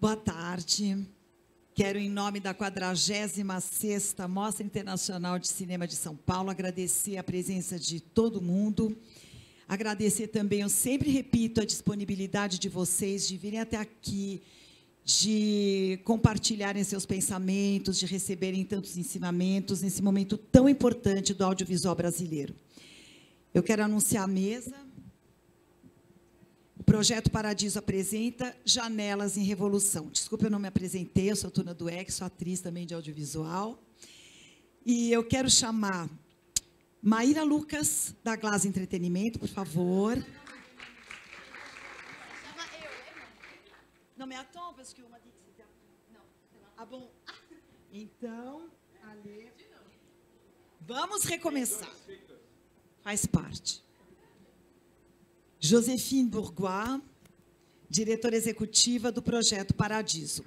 Boa tarde. Quero, em nome da 46ª Mostra Internacional de Cinema de São Paulo, agradecer a presença de todo mundo. Agradecer também, eu sempre repito, a disponibilidade de vocês de virem até aqui, de compartilharem seus pensamentos, de receberem tantos ensinamentos nesse momento tão importante do audiovisual brasileiro. Eu quero anunciar a mesa. O Projeto Paradiso apresenta Janelas em Revolução. Desculpa, eu não me apresentei, eu sou a Tuna Dweck, sou atriz também de audiovisual. E eu quero chamar Maíra Lucas, da Glaz Entretenimento, por favor. Chama eu, não me atão, porque uma disse que não. Ah, bom. Então, Ale. Vamos recomeçar. Faz parte. Joséphine Bourgois, diretora executiva do Projeto Paradiso.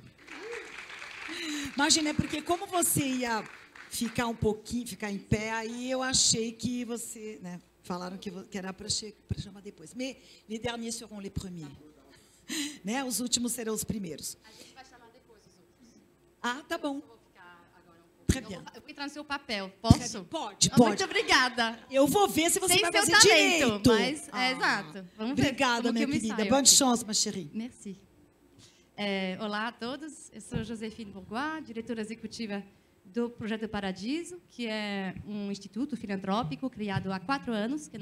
Imagina, porque como você ia ficar um pouquinho, ficar em pé, aí eu achei que você, né, falaram que era para chamar depois. Mais les derniers seront les premiers. Né, os últimos serão os primeiros. A gente vai chamar depois os outros. Ah, tá bom. Eu vou entrar no seu papel, posso? Pode, pode. Muito obrigada. Eu vou ver se você vai fazer direito. Mas, exato. Vamos ver. Obrigada, minha querida. Bonne chance, ma chérie. Merci. Olá a todos. Eu sou Joséphine Bourgois, diretora executiva do Projeto Paradiso, que é um instituto filantrópico criado há 4 anos, que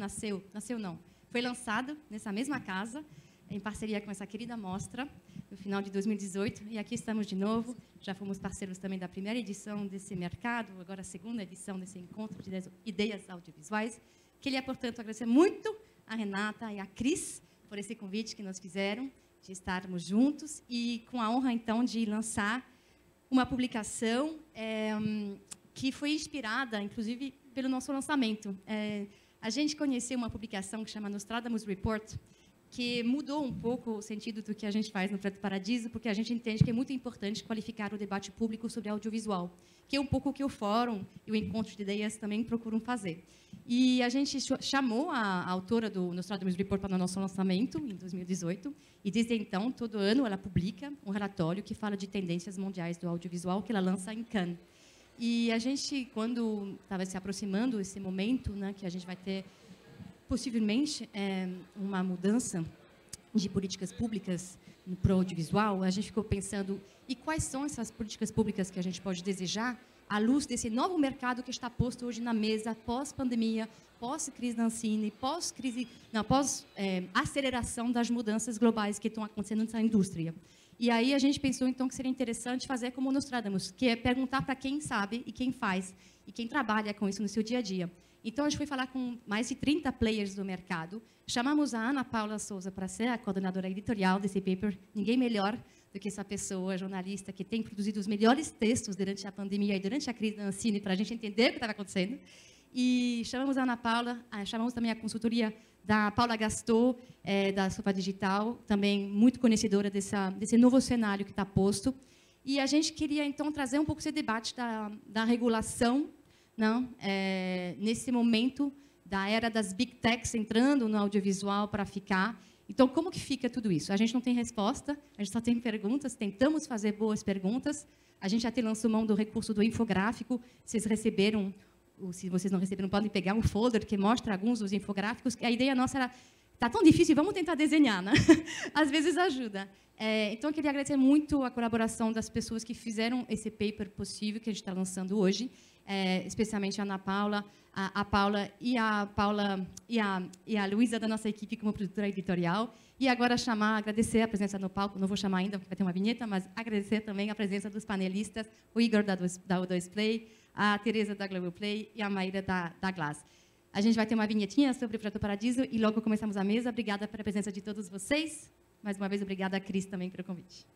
foi lançado nessa mesma casa, em parceria com essa querida mostra, no final de 2018, e aqui estamos de novo. Já fomos parceiros também da primeira edição desse mercado, agora a segunda edição desse Encontro de Ideias Audiovisuais. Queria, portanto, agradecer muito a Renata e a Cris por esse convite que nos fizeram, de estarmos juntos, e com a honra, então, de lançar uma publicação que foi inspirada, inclusive, pelo nosso lançamento. A gente conheceu uma publicação que chama Nostradamus Report, que mudou um pouco o sentido do que a gente faz no Projeto Paradiso, porque a gente entende que é muito importante qualificar o debate público sobre audiovisual, que é um pouco o que o Fórum e o Encontro de Ideias também procuram fazer. E a gente chamou a autora do Nostradamus Report para o nosso lançamento, em 2018, e desde então, todo ano, ela publica um relatório que fala de tendências mundiais do audiovisual, que ela lança em Cannes. E a gente, quando estava se aproximando desse momento, né, que a gente vai ter possivelmente uma mudança de políticas públicas para o audiovisual, a gente ficou pensando, e quais são essas políticas públicas que a gente pode desejar à luz desse novo mercado que está posto hoje na mesa, pós-pandemia, pós-crise da Ancine, pós-aceleração das mudanças globais que estão acontecendo nessa indústria. E aí a gente pensou, então, que seria interessante fazer como Nostradamus, que é perguntar para quem sabe e quem faz, e quem trabalha com isso no seu dia a dia. Então, a gente foi falar com mais de 30 players do mercado. Chamamos a Ana Paula Souza para ser a coordenadora editorial desse paper. Ninguém melhor do que essa pessoa, jornalista, que tem produzido os melhores textos durante a pandemia e durante a crise da Ancine, para a gente entender o que estava acontecendo. E chamamos a Ana Paula, chamamos também a consultoria da Paula Gaston, da Sofa Digital, também muito conhecedora desse novo cenário que está posto. E a gente queria, então, trazer um pouco esse debate da regulação, nesse momento da era das big techs entrando no audiovisual para ficar. Então, como que fica tudo isso? A gente não tem resposta, a gente só tem perguntas, tentamos fazer boas perguntas. A gente até lançou mão do recurso do infográfico. Vocês receberam, ou se vocês não receberam, podem pegar um folder que mostra alguns dos infográficos. A ideia nossa era, tá tão difícil, vamos tentar desenhar, né? Às vezes ajuda. Então, eu queria agradecer muito a colaboração das pessoas que fizeram esse paper possível que a gente está lançando hoje. Especialmente a Ana Paula, a Paula e a Luísa da nossa equipe como produtora editorial. E agora agradecer a presença no palco, não vou chamar ainda porque vai ter uma vinheta, mas agradecer também a presença dos panelistas, o Igor da O2 Play, a Teresa da Globoplay e a Maíra da Glaz. A gente vai ter uma vinhetinha sobre o Projeto Paradiso e logo começamos a mesa. Obrigada pela presença de todos vocês. Mais uma vez, obrigada a Cris também pelo convite.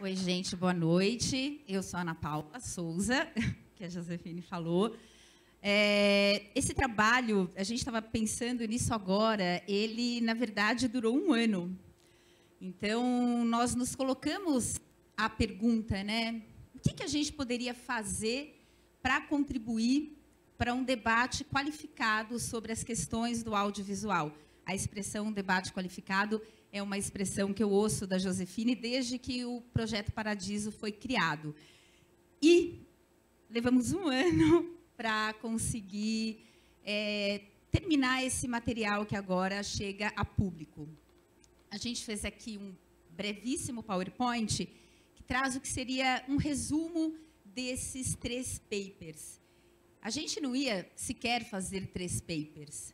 Oi, gente, boa noite. Eu sou a Ana Paula Souza, que a Joséphine falou. Esse trabalho, a gente estava pensando nisso agora, ele, na verdade, durou um ano. Então, nós nos colocamos a pergunta, né? O que que a gente poderia fazer para contribuir para um debate qualificado sobre as questões do audiovisual? A expressão debate qualificado é uma expressão que eu ouço da Joséphine desde que o Projeto Paradiso foi criado. E levamos um ano para conseguir terminar esse material que agora chega a público. A gente fez aqui um brevíssimo PowerPoint que traz o que seria um resumo desses três papers. A gente não ia sequer fazer três papers.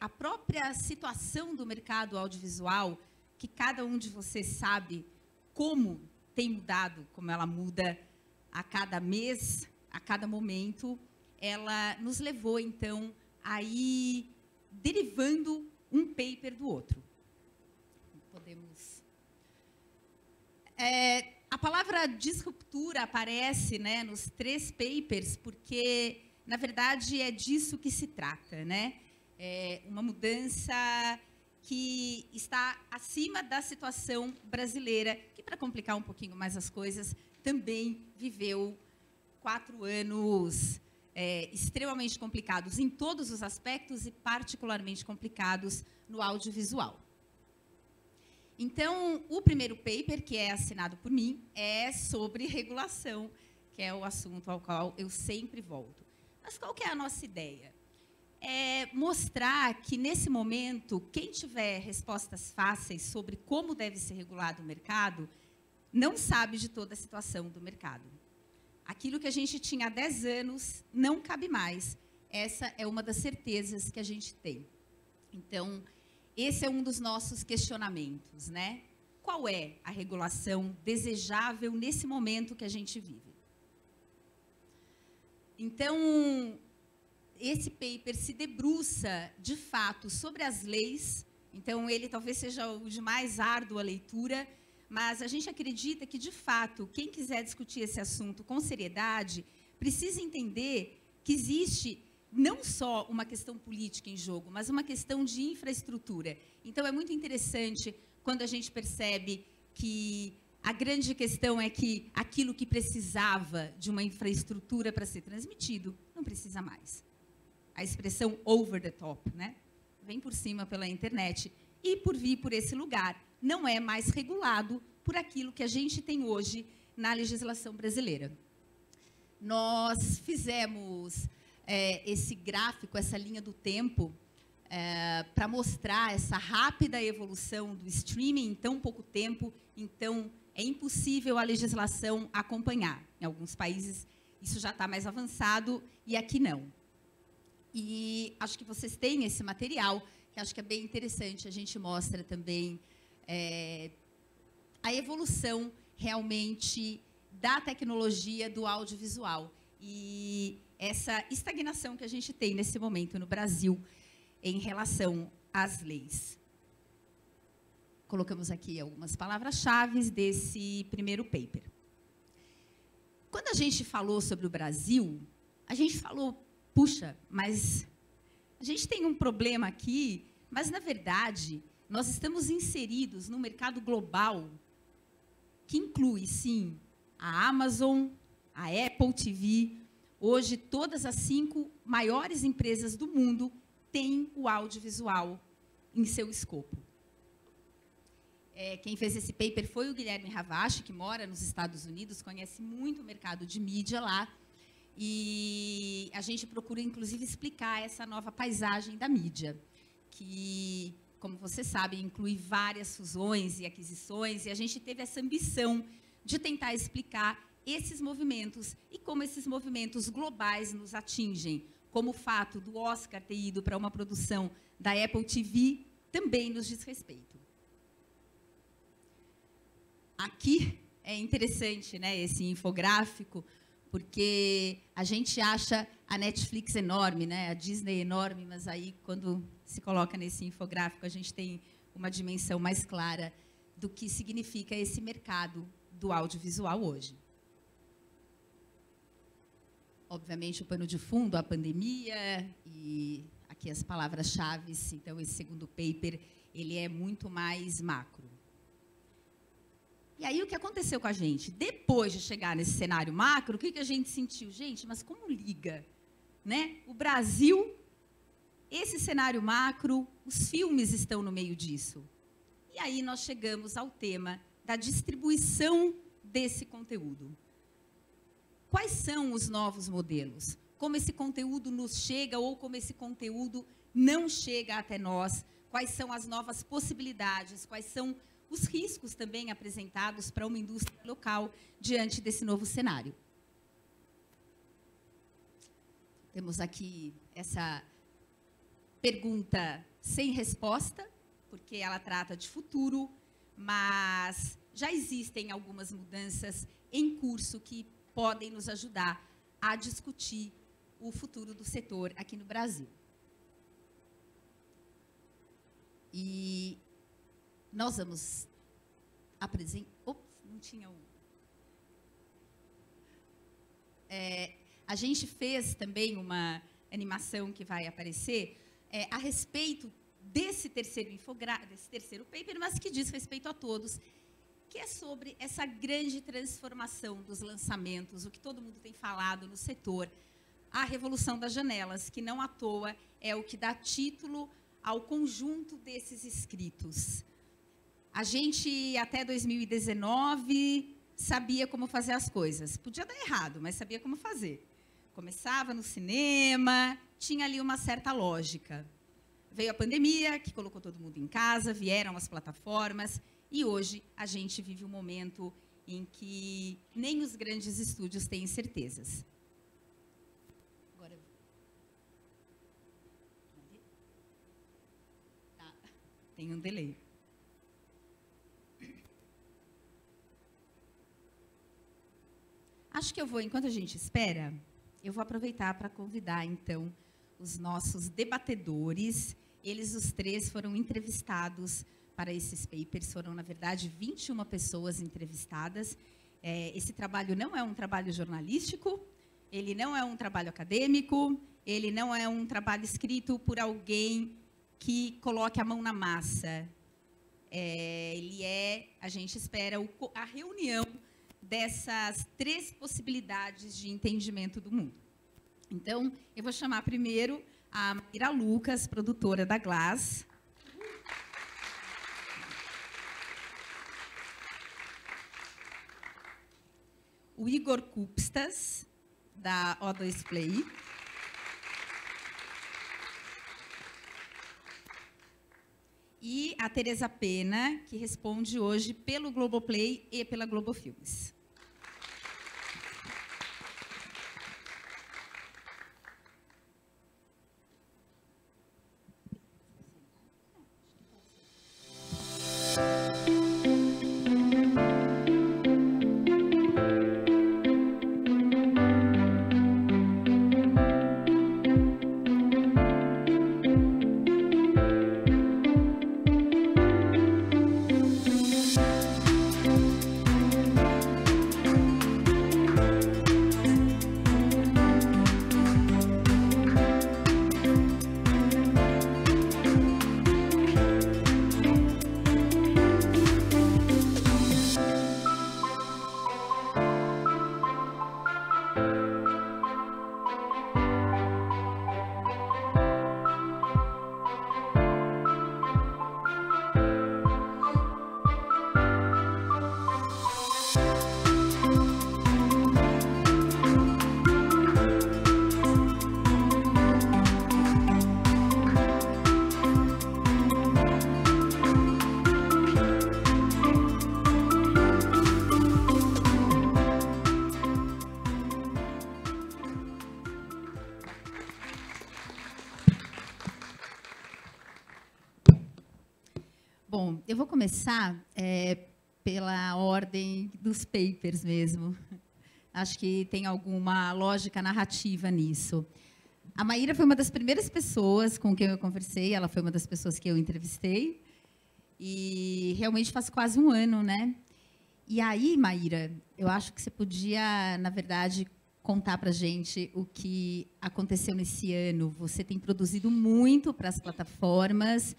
A própria situação do mercado audiovisual, que cada um de vocês sabe como tem mudado, como ela muda a cada mês, a cada momento, ela nos levou, então, a ir derivando um paper do outro. Podemos... A palavra disruptura aparece, né, nos três papers, porque, na verdade, é disso que se trata, né? Uma mudança que está acima da situação brasileira, que, para complicar um pouquinho mais as coisas, também viveu 4 anos extremamente complicados em todos os aspectos e particularmente complicados no audiovisual. Então, o primeiro paper, que é assinado por mim, é sobre regulação, que é o assunto ao qual eu sempre volto. Mas qual que é a nossa ideia? É mostrar que, nesse momento, quem tiver respostas fáceis sobre como deve ser regulado o mercado, não sabe de toda a situação do mercado. Aquilo que a gente tinha há 10 anos não cabe mais. Essa é uma das certezas que a gente tem. Então, esse é um dos nossos questionamentos, né? Qual é a regulação desejável nesse momento que a gente vive? Então... esse paper se debruça, de fato, sobre as leis, então ele talvez seja o de mais árdua leitura, mas a gente acredita que, de fato, quem quiser discutir esse assunto com seriedade, precisa entender que existe não só uma questão política em jogo, mas uma questão de infraestrutura. Então, é muito interessante quando a gente percebe que a grande questão é que aquilo que precisava de uma infraestrutura para ser transmitido, não precisa mais. A expressão over the top, né? Vem por cima pela internet e por vir por esse lugar. Não é mais regulado por aquilo que a gente tem hoje na legislação brasileira. Nós fizemos esse gráfico, essa linha do tempo, para mostrar essa rápida evolução do streaming em tão pouco tempo. Então, é impossível a legislação acompanhar. Em alguns países, isso já está mais avançado e aqui não. E acho que vocês têm esse material, que acho que é bem interessante. A gente mostra também a evolução, realmente, da tecnologia do audiovisual. E essa estagnação que a gente tem nesse momento no Brasil em relação às leis. Colocamos aqui algumas palavras-chave desse primeiro paper. Quando a gente falou sobre o Brasil, a gente falou... puxa, mas a gente tem um problema aqui, mas, na verdade, nós estamos inseridos no mercado global, que inclui, sim, a Amazon, a Apple TV. Hoje, todas as 5 maiores empresas do mundo têm o audiovisual em seu escopo. Quem fez esse paper foi o Guilherme Ravache, que mora nos Estados Unidos, conhece muito o mercado de mídia lá. E a gente procura, inclusive, explicar essa nova paisagem da mídia, que, como vocês sabem, inclui várias fusões e aquisições, e a gente teve essa ambição de tentar explicar esses movimentos e como esses movimentos globais nos atingem, como o fato do Oscar ter ido para uma produção da Apple TV também nos diz respeito. Aqui é interessante, né, esse infográfico, porque a gente acha a Netflix enorme, né? A Disney enorme, mas aí, quando se coloca nesse infográfico, a gente tem uma dimensão mais clara do que significa esse mercado do audiovisual hoje. Obviamente, o pano de fundo, a pandemia e aqui as palavras-chave. Então, esse segundo paper, ele é muito mais macro. E aí, o que aconteceu com a gente? Depois de chegar nesse cenário macro, o que a gente sentiu? Gente, mas como liga, né? O Brasil, esse cenário macro, os filmes estão no meio disso. E aí, nós chegamos ao tema da distribuição desse conteúdo. Quais são os novos modelos? Como esse conteúdo nos chega ou como esse conteúdo não chega até nós? Quais são as novas possibilidades? Quais são os riscos também apresentados para uma indústria local diante desse novo cenário? Temos aqui essa pergunta sem resposta, porque ela trata de futuro, mas já existem algumas mudanças em curso que podem nos ajudar a discutir o futuro do setor aqui no Brasil. E nós vamos apresentar... não tinha um. A gente fez também uma animação que vai aparecer a respeito desse terceiro paper, mas que diz respeito a todos, que é sobre essa grande transformação dos lançamentos, o que todo mundo tem falado no setor, a revolução das janelas, que não à toa é o que dá título ao conjunto desses escritos. A gente, até 2019, sabia como fazer as coisas. Podia dar errado, mas sabia como fazer. Começava no cinema, tinha ali uma certa lógica. Veio a pandemia, que colocou todo mundo em casa, vieram as plataformas... E hoje, a gente vive um momento em que nem os grandes estúdios têm certezas. Agora... Tá, tem um delay. Acho que eu vou, enquanto a gente espera, eu vou aproveitar para convidar, então, os nossos debatedores. Eles, os três, foram entrevistados para esses papers, foram, na verdade, 21 pessoas entrevistadas. Esse trabalho não é um trabalho jornalístico, ele não é um trabalho acadêmico, ele não é um trabalho escrito por alguém que coloque a mão na massa. Ele é, a gente espera, a reunião dessas três possibilidades de entendimento do mundo. Então, eu vou chamar primeiro a Maíra Lucas, produtora da Glaz. O Igor Kupstas, da O2 Play. E a Teresa Penna, que responde hoje pelo Globoplay e pela Globo Filmes. Eu vou começar pela ordem dos papers mesmo. Acho que tem alguma lógica narrativa nisso. A Maíra foi uma das primeiras pessoas com quem eu conversei, ela foi uma das pessoas que eu entrevistei, e realmente faz quase um ano, né? E aí, Maíra, eu acho que você podia, na verdade, contar para a gente o que aconteceu nesse ano. Você tem produzido muito para as plataformas.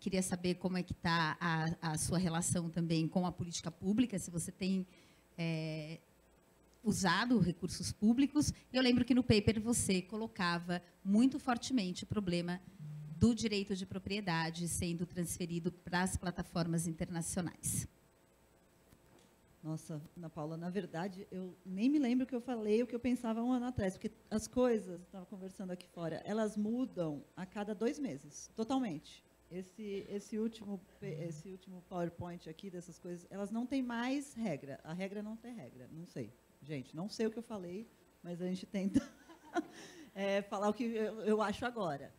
Queria saber como é que está a sua relação também com a política pública, se você tem usado recursos públicos. Eu lembro que no paper você colocava muito fortemente o problema do direito de propriedade sendo transferido para as plataformas internacionais. Nossa, Ana Paula, na verdade, eu nem me lembro o que eu falei, o que eu pensava um ano atrás, porque as coisas, estava conversando aqui fora, elas mudam a cada 2 meses, totalmente. Esse último PowerPoint aqui, dessas coisas, elas não têm mais regra. A regra não tem regra, não sei. Gente, não sei o que eu falei, mas a gente tenta falar o que eu acho agora.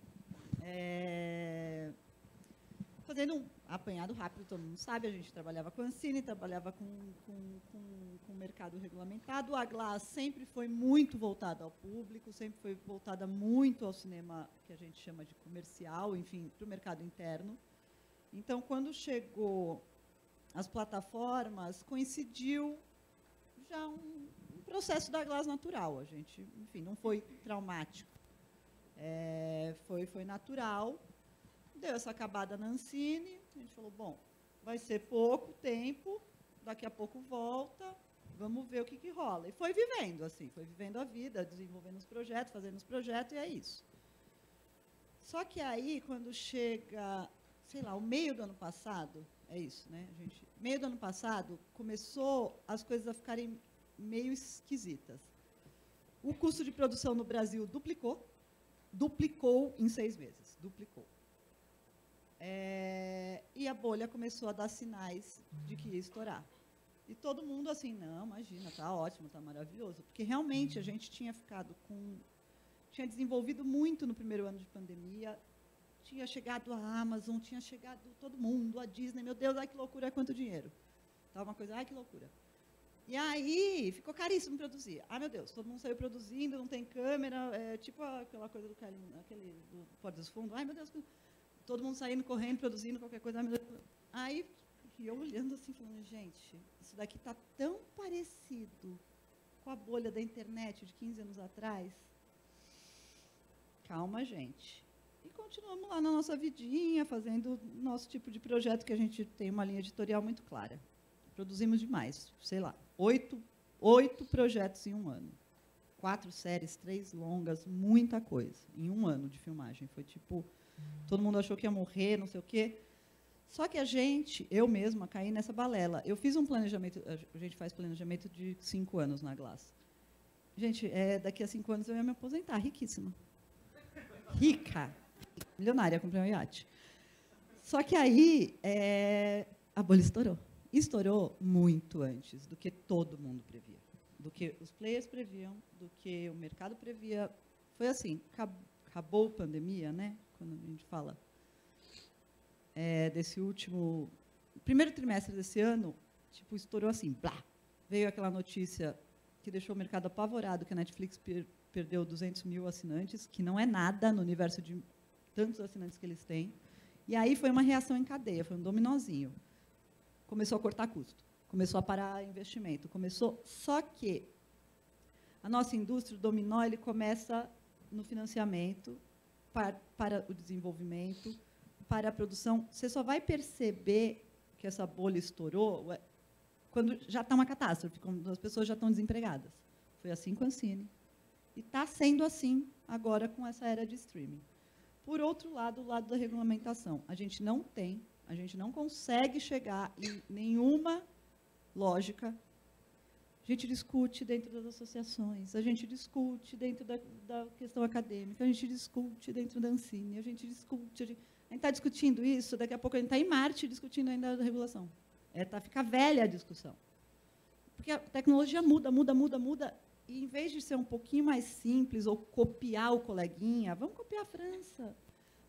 Fazendo um apanhado rápido, todo mundo sabe, a gente trabalhava com a Ancine, trabalhava com o mercado regulamentado. A Glaz sempre foi muito voltada ao público, sempre foi voltada muito ao cinema que a gente chama de comercial, enfim, para o mercado interno. Então, quando chegou as plataformas, coincidiu já um processo da Glaz natural. A gente, enfim, não foi traumático, foi natural. Deu essa acabada na Ancine, a gente falou, bom, vai ser pouco tempo, daqui a pouco volta, vamos ver o que rola. E foi vivendo, assim, foi vivendo a vida, desenvolvendo os projetos, fazendo os projetos, e é isso. Só que aí, quando chega, sei lá, o meio do ano passado, é isso, né, gente? Meio do ano passado, começou as coisas a ficarem meio esquisitas. O custo de produção no Brasil duplicou em 6 meses, duplicou. E a bolha começou a dar sinais de que ia estourar. E todo mundo assim, não, imagina, tá ótimo, tá maravilhoso. Porque realmente a gente tinha desenvolvido muito no primeiro ano de pandemia, tinha chegado a Amazon, tinha chegado todo mundo, a Disney, meu Deus, ai que loucura, quanto dinheiro. Tava uma coisa, ai que loucura. E aí ficou caríssimo produzir. Ai meu Deus, todo mundo saiu produzindo, não tem câmera, tipo aquela coisa do Carlinhos, aquele do Porta dos Fundos, ai meu Deus, todo mundo saindo, correndo, produzindo qualquer coisa. Aí, eu olhando assim, falando, gente, isso daqui está tão parecido com a bolha da internet de 15 anos atrás. Calma, gente. E continuamos lá na nossa vidinha, fazendo nosso tipo de projeto, que a gente tem uma linha editorial muito clara. Produzimos demais, sei lá, 8 projetos em um ano. 4 séries, 3 longas, muita coisa. Em um ano de filmagem, foi tipo... Todo mundo achou que ia morrer, não sei o quê. Só que a gente, eu mesma, caí nessa balela. Eu fiz um planejamento, a gente faz planejamento de 5 anos na Glaz. Gente, daqui a 5 anos eu ia me aposentar, riquíssima. Rica. Milionária, comprei um iate. Só que aí, a bolha estourou. Estourou muito antes do que todo mundo previa. Do que os players previam, do que o mercado previa. Foi assim, acabou a pandemia, né? Quando a gente fala desse último... Primeiro trimestre desse ano, tipo, estourou assim, blá. Veio aquela notícia que deixou o mercado apavorado, que a Netflix perdeu 200 mil assinantes, que não é nada no universo de tantos assinantes que eles têm. E aí foi uma reação em cadeia, foi um dominozinho. Começou a cortar custo, começou a parar investimento, começou... Só que a nossa indústria, o dominó, ele começa no financiamento, para o desenvolvimento, para a produção. Você só vai perceber que essa bolha estourou quando já está uma catástrofe, quando as pessoas já estão desempregadas. Foi assim com a Ancine. E está sendo assim agora com essa era de streaming. Por outro lado, o lado da regulamentação. A gente não consegue chegar em nenhuma lógica. A gente discute dentro das associações, a gente discute dentro da questão acadêmica, a gente discute dentro da Ancine, a gente discute... A gente está discutindo isso, daqui a pouco a gente está em Marte discutindo ainda a regulação. Fica velha a discussão. Porque a tecnologia muda, muda, muda, muda, e em vez de ser um pouquinho mais simples ou copiar o coleguinha, vamos copiar a França.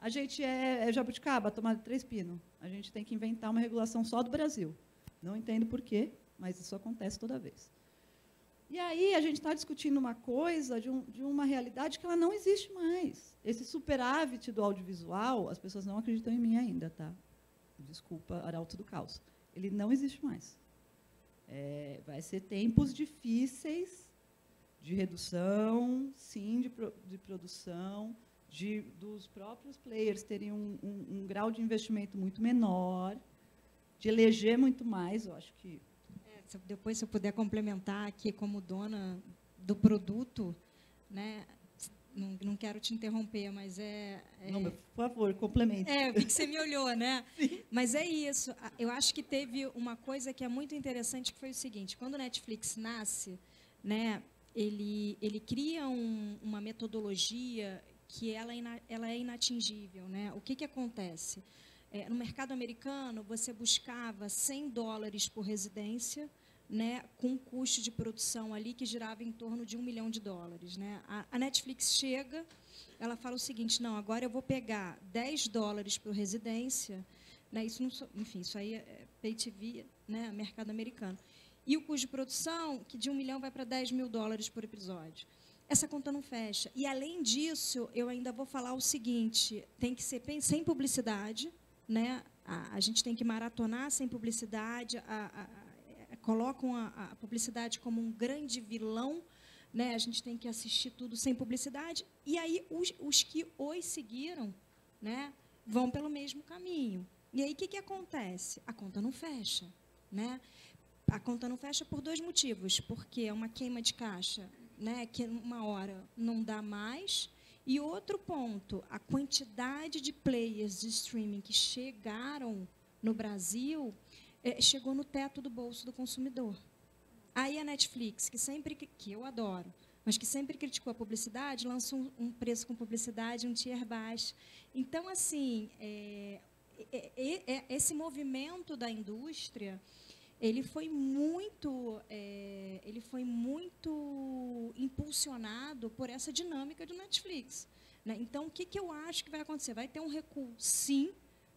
A gente é jabuticaba, tomada de 3 pinos. A gente tem que inventar uma regulação só do Brasil. Não entendo por quê, mas isso acontece toda vez. E aí a gente está discutindo uma coisa de uma realidade que ela não existe mais. Esse superávit do audiovisual, as pessoas não acreditam em mim ainda, tá? Desculpa, arauto do caos. ele não existe mais. É, vai ser tempos difíceis de redução, sim, de produção, dos próprios players terem um grau de investimento muito menor, de eleger muito mais, eu acho que... Depois, se eu puder complementar aqui como dona do produto, né? Não quero te interromper, mas Não, mas, por favor, complemente. É, eu vi que você me olhou, né? Sim. Mas é isso. Eu acho que teve uma coisa que é muito interessante, que foi o seguinte: quando o Netflix nasce, né, ele cria uma metodologia que ela é inatingível, né? O que acontece? No mercado americano, você buscava $100 por residência, né, com um custo de produção ali que girava em torno de $1 milhão. Né? A Netflix chega, ela fala o seguinte: não, agora eu vou pegar $10 por residência, né, isso não, enfim, isso aí é pay TV, né, mercado americano, e o custo de produção, que de $1 milhão vai para $10 mil por episódio. Essa conta não fecha. E, além disso, eu ainda vou falar o seguinte: tem que ser sem publicidade, né? A gente tem que maratonar sem publicidade, colocam a publicidade como um grande vilão, né? A gente tem que assistir tudo sem publicidade. E aí os que hoje seguiram, né, vão pelo mesmo caminho. E aí o que acontece? A conta não fecha, né? A conta não fecha por dois motivos: porque é uma queima de caixa, né, que uma hora não dá mais. E outro ponto, a quantidade de players de streaming que chegaram no Brasil chegou no teto do bolso do consumidor. Aí a Netflix, que eu adoro, mas que sempre criticou a publicidade, lança um preço com publicidade, um tier baixo. Então, assim, esse movimento da indústria, ele foi muito impulsionado por essa dinâmica do Netflix, né? Então, o que eu acho que vai acontecer? Vai ter um recuo, sim,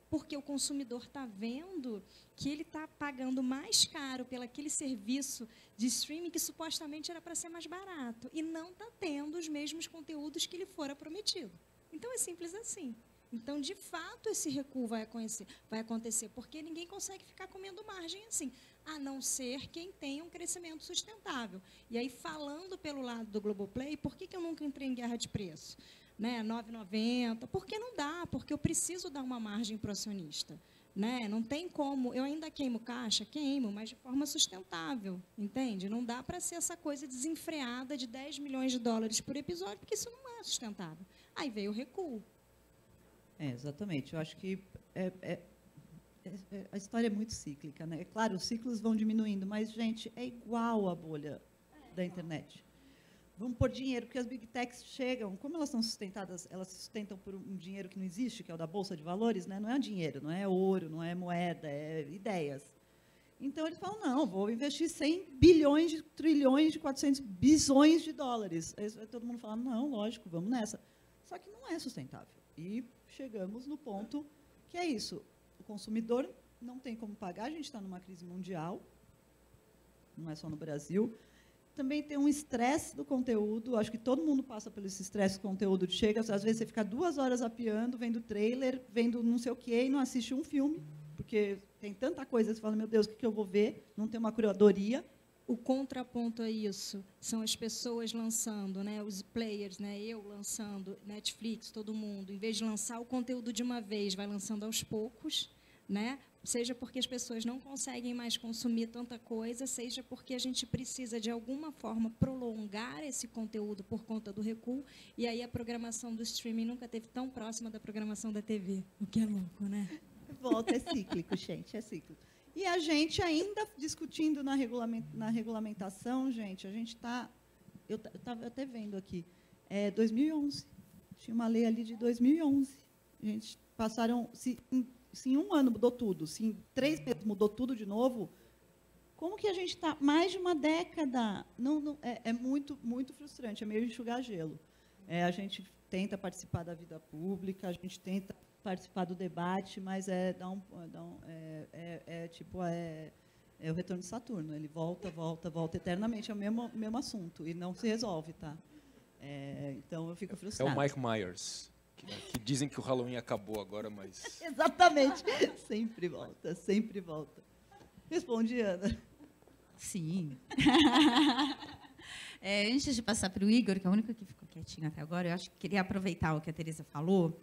porque o consumidor está vendo que ele está pagando mais caro pelo aquele serviço de streaming que supostamente era para ser mais barato e não está tendo os mesmos conteúdos que lhe fora prometido. Então, é simples assim. Então, de fato, esse recuo vai acontecer, porque ninguém consegue ficar comendo margem assim, a não ser quem tenha um crescimento sustentável. E aí, falando pelo lado do Globoplay, por que eu nunca entrei em guerra de preço? Né? R$9,90, porque não dá, porque eu preciso dar uma margem para o acionista. Né? Não tem como, eu ainda queimo caixa, mas de forma sustentável, entende? Não dá para ser essa coisa desenfreada de $10 milhões por episódio, porque isso não é sustentável. Aí veio o recuo. É, exatamente. Eu acho que a história é muito cíclica, né? É claro, os ciclos vão diminuindo, mas, gente, é igual a bolha da internet. Vamos pôr dinheiro, porque as big techs chegam, como elas são sustentadas, elas se sustentam por um dinheiro que não existe, que é o da Bolsa de Valores, né? Não é dinheiro, não é ouro, não é moeda, é ideias. Então, eles falam: não, vou investir 100 bilhões, de trilhões, de 400 bilhões de dólares. Aí todo mundo fala: não, lógico, vamos nessa. Só que não é sustentável. E chegamos no ponto que é isso: o consumidor não tem como pagar, a gente está numa crise mundial, não é só no Brasil. Também tem um estresse do conteúdo, acho que todo mundo passa pelo estresse do conteúdo, chega, às vezes você fica 2 horas apiando, vendo trailer, vendo não sei o quê, e não assiste um filme, porque tem tanta coisa, você fala: meu Deus, o que eu vou ver? Não tem uma curadoria. O contraponto a isso são as pessoas lançando, né, os players, né, eu lançando, Netflix, todo mundo, em vez de lançar o conteúdo de uma vez, vai lançando aos poucos, né, seja porque as pessoas não conseguem mais consumir tanta coisa, seja porque a gente precisa, de alguma forma, prolongar esse conteúdo por conta do recuo, e aí a programação do streaming nunca esteve tão próxima da programação da TV, o que é louco, né? Volta, é cíclico, gente, é cíclico. E a gente ainda discutindo na regulamentação, gente, a gente está... Eu estava até vendo aqui, 2011, tinha uma lei ali de 2011. A gente passaram... Se em um ano mudou tudo, se em 3 meses mudou tudo de novo, como que a gente está mais de uma década? É muito frustrante, é meio enxugar gelo. A gente tenta participar da vida pública, a gente tenta participar do debate, mas é o retorno de Saturno. Ele volta eternamente, é o mesmo assunto e não se resolve, tá? Então eu fico frustrada. É o Mike Myers, que dizem que o Halloween acabou agora, mas... Exatamente, sempre volta, sempre volta. Respondi, Ana. Sim. Antes de passar para o Igor, que é o único que ficou quietinho até agora, eu acho que queria aproveitar o que a Teresa falou,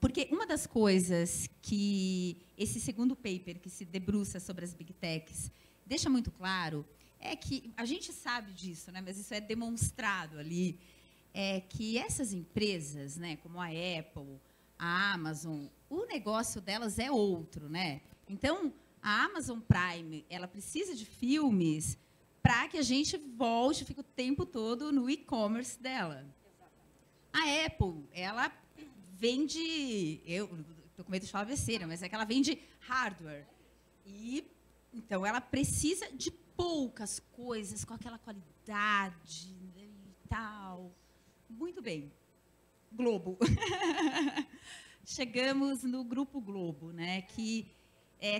porque uma das coisas que esse segundo paper, que se debruça sobre as Big Techs, deixa muito claro, é que a gente sabe disso, né, mas isso é demonstrado ali, é que essas empresas, né, como a Apple, a Amazon, o negócio delas é outro, né? Então, a Amazon Prime, ela precisa de filmes para que a gente volte, fique o tempo todo no e-commerce dela. Exatamente. A Apple, ela vende, eu estou com medo de falar besteira, mas é que ela vende hardware. E, então, ela precisa de poucas coisas com aquela qualidade e tal. Muito bem. Globo. Chegamos no Grupo Globo, né, que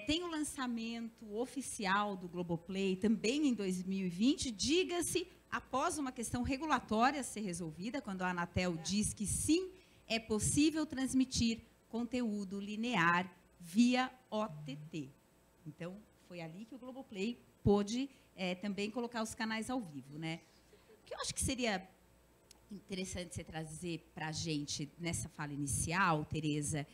tem o lançamento oficial do Globoplay também em 2020, diga-se, após uma questão regulatória ser resolvida, quando a Anatel diz que sim, é possível transmitir conteúdo linear via OTT. Então, foi ali que o Globoplay pôde também colocar os canais ao vivo, né? O que eu acho que seria interessante você trazer para a gente nessa fala inicial, Teresa,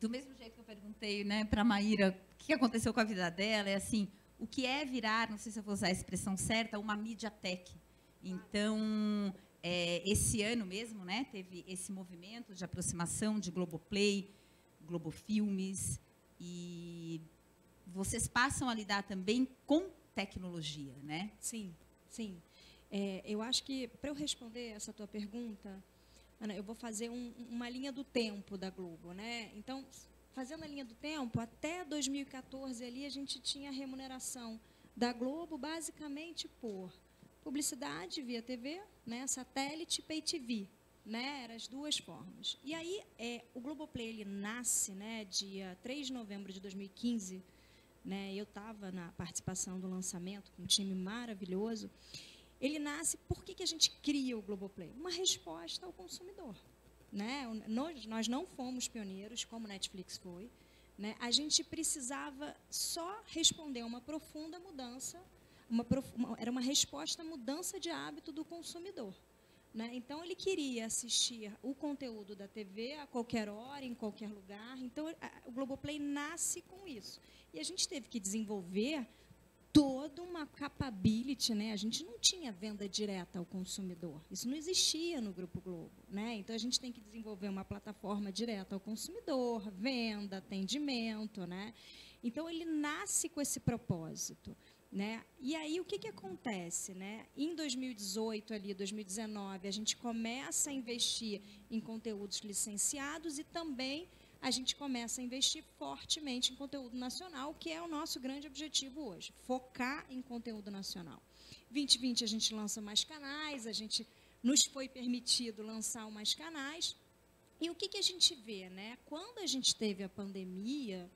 do mesmo jeito que eu perguntei, né, para a Maíra, o que aconteceu com a vida dela, é assim, o que é virar, não sei se eu vou usar a expressão certa, uma mídia tech. Então, esse ano mesmo, né, teve esse movimento de aproximação de Globoplay, Globo Filmes, e vocês passam a lidar também com tecnologia, né? Sim, sim. Eu acho que, para eu responder essa tua pergunta, Ana, eu vou fazer uma linha do tempo da Globo, né? Então, fazendo a linha do tempo, até 2014 ali a gente tinha a remuneração da Globo basicamente por publicidade via TV, né? Satélite, pay TV, né? Eram as duas formas. E aí, o Globoplay, ele nasce, né? Dia 3 de novembro de 2015, né? Eu estava na participação do lançamento com um time maravilhoso. Ele nasce, por que a gente cria o Globoplay? Uma resposta ao consumidor, né? Nós não fomos pioneiros, como Netflix foi, né? A gente precisava só responder a uma profunda mudança, era uma resposta à mudança de hábito do consumidor, né? Então, ele queria assistir o conteúdo da TV a qualquer hora, em qualquer lugar. Então, o Globoplay nasce com isso. E a gente teve que desenvolver toda uma capability, né? A gente não tinha venda direta ao consumidor. Isso não existia no Grupo Globo, né? Então, a gente tem que desenvolver uma plataforma direta ao consumidor, venda, atendimento, né? Então, ele nasce com esse propósito, né? E aí, o que acontece, né? Em 2018, ali, 2019, a gente começa a investir em conteúdos licenciados e também a gente começa a investir fortemente em conteúdo nacional, que é o nosso grande objetivo hoje, focar em conteúdo nacional. 2020 a gente lança mais canais, a gente nos foi permitido lançar mais canais. E o que a gente vê, né? Quando a gente teve a pandemia,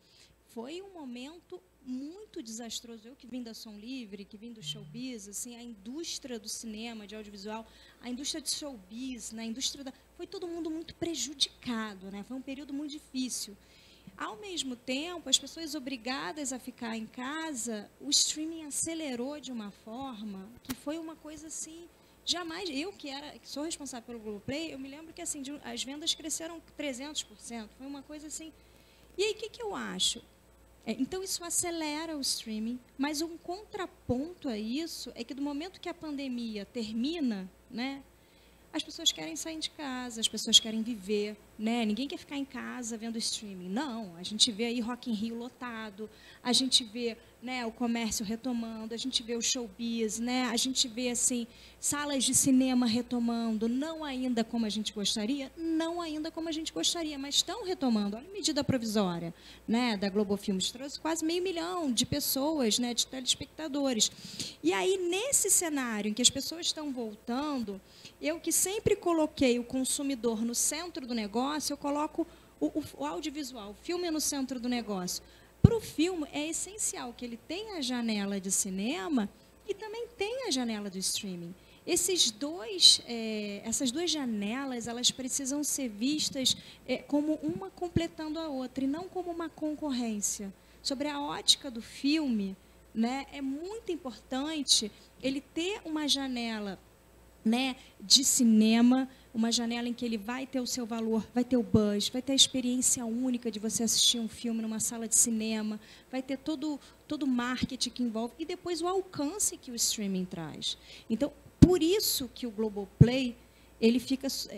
foi um momento muito desastroso. Eu que vim da Som Livre, que vim do showbiz, assim, a indústria do cinema, de audiovisual, a indústria de showbiz, né, a indústria foi todo mundo muito prejudicado, né? Foi um período muito difícil. Ao mesmo tempo, as pessoas obrigadas a ficar em casa, o streaming acelerou de uma forma que foi uma coisa assim, jamais. Eu que sou responsável pelo Globoplay, eu me lembro que assim, as vendas cresceram 300%, foi uma coisa assim. E aí, o que eu acho? Então, isso acelera o streaming, mas um contraponto a isso é que, do momento que a pandemia termina, né, as pessoas querem sair de casa, as pessoas querem viver, né? Ninguém quer ficar em casa vendo streaming. Não, a gente vê aí Rock in Rio lotado, a gente vê, né, o comércio retomando, a gente vê o showbiz, né? A gente vê assim, salas de cinema retomando, não ainda como a gente gostaria, mas estão retomando. Olha a medida provisória, né, da Globo Filmes, trouxe quase 500 mil de pessoas, né, de telespectadores. E aí, nesse cenário em que as pessoas estão voltando, eu que sempre coloquei o consumidor no centro do negócio, eu coloco o audiovisual, o filme no centro do negócio. Para o filme, é essencial que ele tenha a janela de cinema e também tenha a janela do streaming. Essas duas janelas, elas precisam ser vistas como uma completando a outra e não como uma concorrência. Sobre a ótica do filme, né, é muito importante ele ter uma janela, né, de cinema, uma janela em que ele vai ter o seu valor, vai ter o buzz, vai ter a experiência única de você assistir um filme numa sala de cinema, vai ter todo o marketing que envolve e depois o alcance que o streaming traz. Então, por isso que o Globoplay,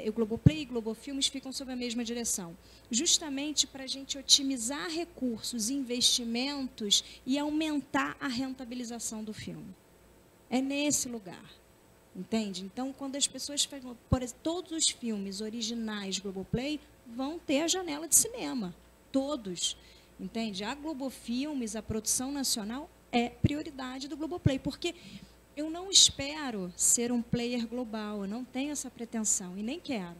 o Globoplay e o Globo Filmes ficam sob a mesma direção, justamente para a gente otimizar recursos, investimentos e aumentar a rentabilização do filme. É nesse lugar. Entende? Então, quando as pessoas falam, por exemplo, todos os filmes originais Globoplay vão ter a janela de cinema. Todos. Entende? A Globo Filmes, a produção nacional, é prioridade do Globoplay. Porque eu não espero ser um player global, eu não tenho essa pretensão e nem quero.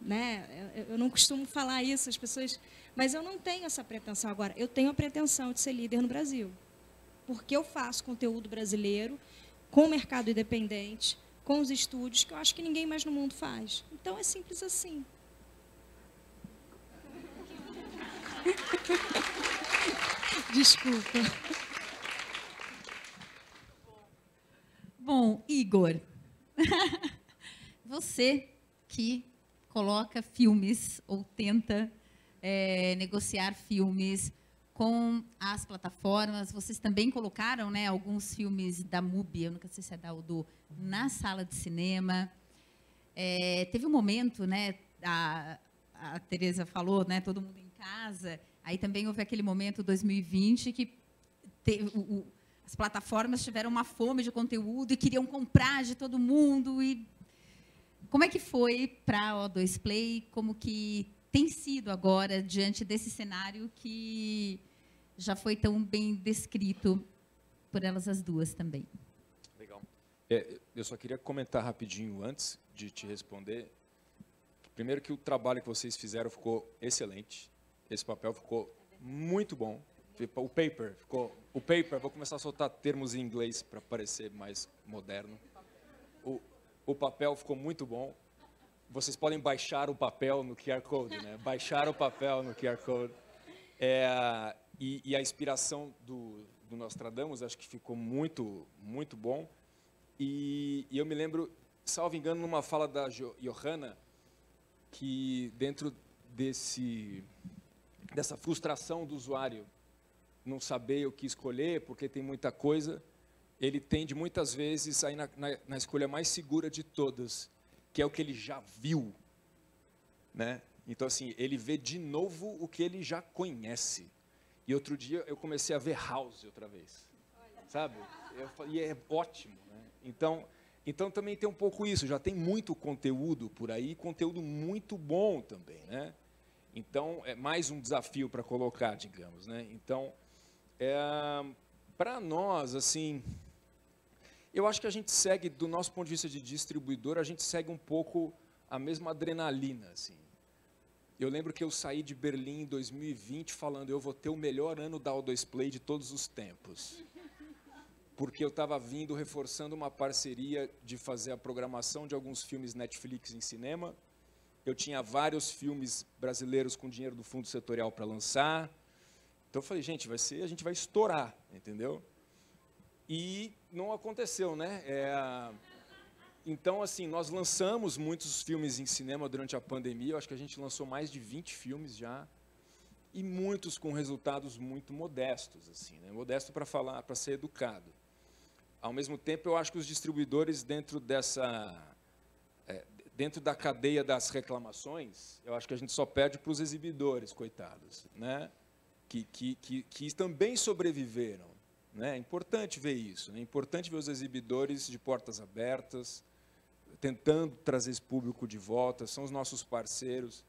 Né? Eu não costumo falar isso, as pessoas. Mas eu não tenho essa pretensão agora. Eu tenho a pretensão de ser líder no Brasil. Porque eu faço conteúdo brasileiro, com o mercado independente, com os estúdios, que eu acho que ninguém mais no mundo faz. Então, é simples assim. Desculpa. Bom, Igor, você que coloca filmes ou tenta negociar filmes com as plataformas, vocês também colocaram, né, alguns filmes da MUBI, eu nunca sei se é da ou do, na sala de cinema. Teve um momento, né, a Teresa falou, né, todo mundo em casa, aí também houve aquele momento 2020 que as plataformas tiveram uma fome de conteúdo e queriam comprar de todo mundo. E como é que foi para o O2 Play? Como que tem sido agora, diante desse cenário que já foi tão bem descrito por elas as duas também? Legal. Eu só queria comentar rapidinho antes de te responder. Primeiro que o trabalho que vocês fizeram ficou excelente. Esse papel ficou muito bom. O paper, vou começar a soltar termos em inglês para parecer mais moderno. O papel ficou muito bom. Vocês podem baixar o papel no QR Code, né? Baixar o papel no QR Code. E a inspiração do Nostradamus, acho que ficou muito, muito bom. E eu me lembro, salvo engano, numa fala da Johanna, que dentro dessa frustração do usuário, não saber o que escolher, porque tem muita coisa, ele tende muitas vezes a ir na escolha mais segura de todas, que é o que ele já viu, né? Então, assim, ele vê de novo o que ele já conhece. E outro dia eu comecei a ver House outra vez, sabe? E é ótimo, né? Então também tem um pouco isso, já tem muito conteúdo por aí, conteúdo muito bom também, né? Então, é mais um desafio para colocar, digamos, né? Então, para nós, assim, eu acho que a gente segue, do nosso ponto de vista de distribuidor, a gente segue um pouco a mesma adrenalina, assim. Eu lembro que eu saí de Berlim em 2020 falando, eu vou ter o melhor ano da O2 Play de todos os tempos. Porque eu estava vindo reforçando uma parceria de fazer a programação de alguns filmes Netflix em cinema. Eu tinha vários filmes brasileiros com dinheiro do fundo setorial para lançar. Então eu falei, gente, a gente vai estourar, entendeu? E não aconteceu, né? Então, assim, nós lançamos muitos filmes em cinema durante a pandemia. Eu acho que a gente lançou mais de 20 filmes já. E muitos com resultados muito modestos, assim, né? Modesto para falar, para ser educado. Ao mesmo tempo, eu acho que os distribuidores, dentro da cadeia das reclamações, eu acho que a gente só perde para os exibidores, coitados, né? Que também sobreviveram. É importante ver isso, é importante ver os exibidores de portas abertas, tentando trazer esse público de volta, são os nossos parceiros,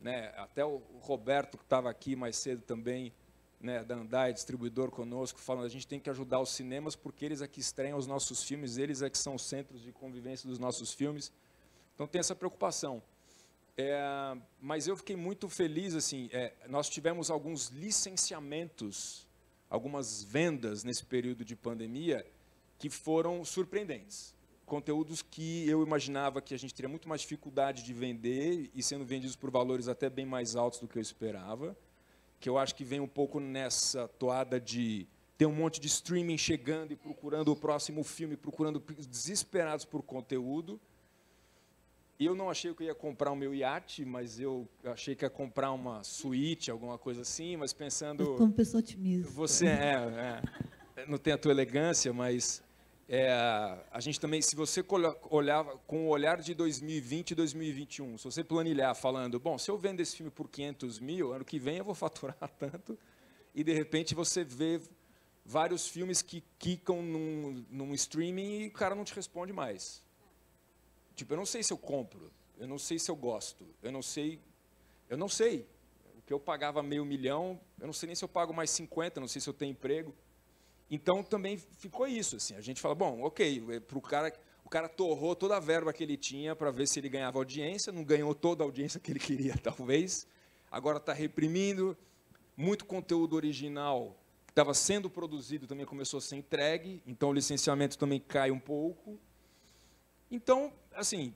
né? Até o Roberto, que estava aqui mais cedo também, né, da Andai, distribuidor conosco, falando, a gente tem que ajudar os cinemas, porque eles é que estreiam os nossos filmes, eles é que são os centros de convivência dos nossos filmes, então tem essa preocupação. Mas eu fiquei muito feliz, assim, nós tivemos alguns licenciamentos, algumas vendas nesse período de pandemia que foram surpreendentes. conteúdos que eu imaginava que a gente teria muito mais dificuldade de vender e sendo vendidos por valores até bem mais altos do que eu esperava, que eu acho que vem um pouco nessa toada de ter um monte de streaming chegando e procurando o próximo filme, procurando desesperados por conteúdo. Eu não achei que eu ia comprar o meu iate, mas eu achei que ia comprar uma suíte, alguma coisa assim, mas pensando... Como pessoa otimista. Você é, não tem a tua elegância, mas a gente também, se você olhava com o olhar de 2020 e 2021, se você planilhar falando, bom, se eu vendo esse filme por 500 mil, ano que vem eu vou faturar tanto, e de repente você vê vários filmes que quicam num streaming e o cara não te responde mais. Tipo, eu não sei se eu compro, eu não sei se eu gosto, eu não sei. O que eu pagava $500 mil, eu não sei nem se eu pago mais 50, não sei se eu tenho emprego. Então, também ficou isso, assim. A gente fala, bom, ok, pro cara, o cara torrou toda a verba que ele tinha para ver se ele ganhava audiência, não ganhou toda a audiência que ele queria, talvez. Agora está reprimindo, muito conteúdo original que estava sendo produzido também começou a ser entregue, então o licenciamento também cai um pouco. Então, assim,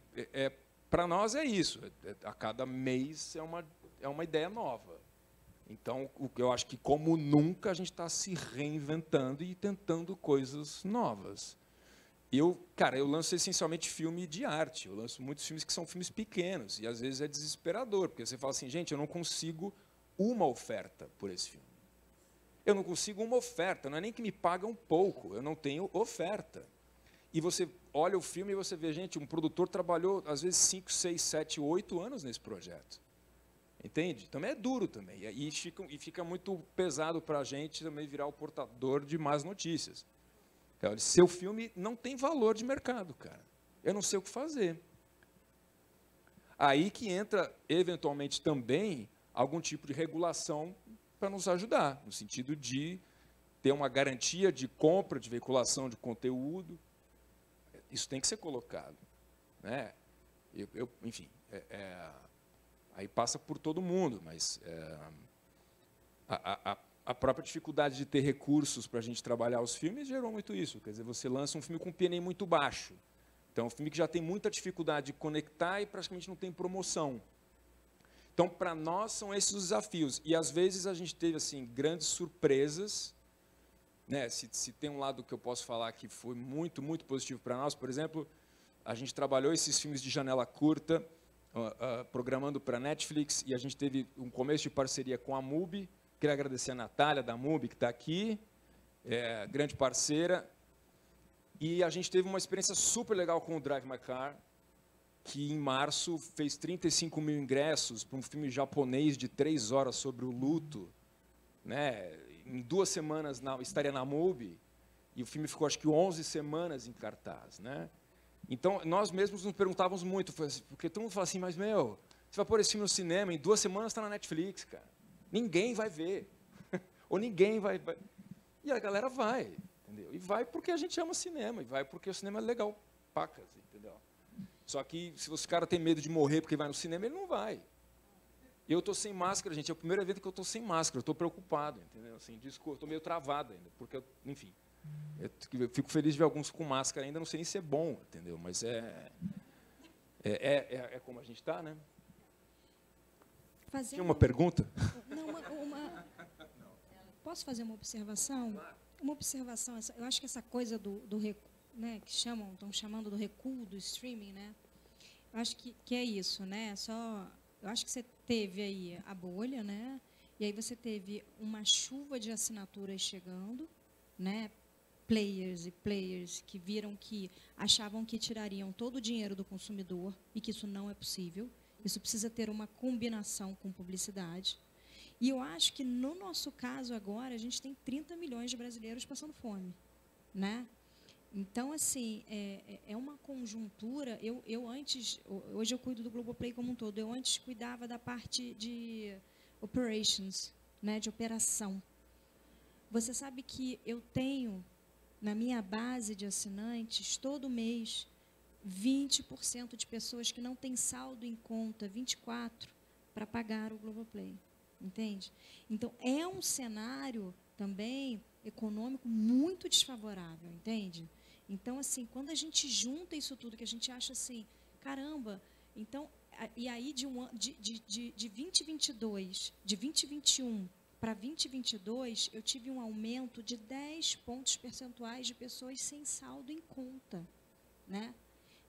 para nós é isso. A cada mês é uma ideia nova. Então, eu acho que, como nunca, a gente está se reinventando e tentando coisas novas. Cara, eu lanço essencialmente filme de arte. Eu lanço muitos filmes que são filmes pequenos. E, às vezes, é desesperador. Porque você fala assim, gente, eu não consigo uma oferta por esse filme. Eu não consigo uma oferta. Não é nem que me pagam pouco. Eu não tenho oferta. E você olha o filme e você vê, gente, um produtor trabalhou, às vezes, 5, 6, 7, 8 anos nesse projeto. Entende? Também é duro também. E fica muito pesado para a gente também virar o portador de más notícias. Cara, seu filme não tem valor de mercado, cara. Eu não sei o que fazer. Aí que entra, eventualmente, também, algum tipo de regulação para nos ajudar, no sentido de ter uma garantia de compra, de veiculação de conteúdo. Isso tem que ser colocado, né? Enfim, aí passa por todo mundo, mas a própria dificuldade de ter recursos para a gente trabalhar os filmes gerou muito isso. Quer dizer, você lança um filme com um PNI muito baixo. Então, um filme que já tem muita dificuldade de conectar e praticamente não tem promoção. Então, para nós, são esses os desafios. E, às vezes, a gente teve assim grandes surpresas. Né, se tem um lado que eu posso falar que foi muito, muito positivo para nós, por exemplo, a gente trabalhou esses filmes de janela curta, programando para Netflix, e a gente teve um começo de parceria com a MUBI. Queria agradecer a Natália, da MUBI, que está aqui, grande parceira. E a gente teve uma experiência super legal com o Drive My Car, que em março fez 35 mil ingressos para um filme japonês de 3 horas sobre o luto, né? Em 2 semanas estaria na MUBI, e o filme ficou, acho que, 11 semanas em cartaz. Né? Então, nós mesmos nos perguntávamos muito, porque todo mundo fala assim, mas, meu, você vai pôr esse filme no cinema, em 2 semanas está na Netflix, cara. Ninguém vai ver. Ou ninguém vai... E a galera vai, entendeu? E vai porque a gente ama cinema, e vai porque o cinema é legal, pacas, entendeu? Só que, se o cara tem medo de morrer porque vai no cinema, ele não vai. Eu estou sem máscara, gente. É o primeiro evento que eu estou sem máscara. Eu estou preocupado, entendeu? Assim, estou meio travado ainda, porque, enfim, eu fico feliz de ver alguns com máscara ainda. Não sei nem se é bom, entendeu? Mas é como a gente está, né? Tinha uma pergunta? Não, posso fazer uma observação? Claro. Uma observação. Eu acho que essa coisa do recuo, né, que estão chamando do recuo do streaming, né? Eu acho que é isso, né? Eu acho que você teve aí a bolha, né? E aí você teve uma chuva de assinaturas chegando, né? Players que viram que achavam que tirariam todo o dinheiro do consumidor e que isso não é possível. Isso precisa ter uma combinação com publicidade. E eu acho que no nosso caso agora a gente tem 30 milhões de brasileiros passando fome, né? Então, assim, é uma conjuntura. Hoje eu cuido do Globoplay como um todo. Eu antes cuidava da parte de operations, né, de operação. Você sabe que eu tenho, na minha base de assinantes, todo mês, 20% de pessoas que não têm saldo em conta, 24%, para pagar o Globoplay. Entende? Então, é um cenário também econômico muito desfavorável, entende? Então, assim, quando a gente junta isso tudo, que a gente acha assim, caramba, então, e aí de 2022, de 2021 para 2022, eu tive um aumento de 10 pontos percentuais de pessoas sem saldo em conta, né?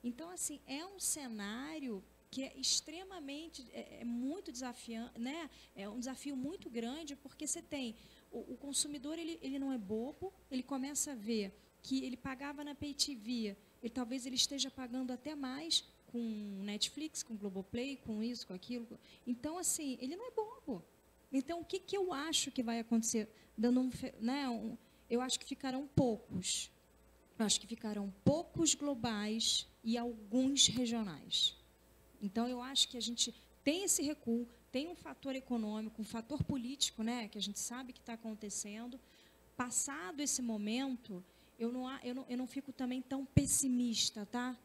Então, assim, é um cenário que é extremamente, é muito desafiante, né? É um desafio muito grande, porque você tem, o consumidor, ele não é bobo, ele começa a ver que ele pagava na Pay TV, ele, talvez ele esteja pagando até mais com Netflix, com Globoplay, com isso, com aquilo. Então, assim, ele não é bobo. Então, o que, que eu acho que vai acontecer? Dando eu acho que ficarão poucos. Eu acho que ficarão poucos globais e alguns regionais. Então, eu acho que a gente tem esse recuo, tem um fator econômico, um fator político, né, que a gente sabe que está acontecendo. Passado esse momento, eu não fico também tão pessimista, tá?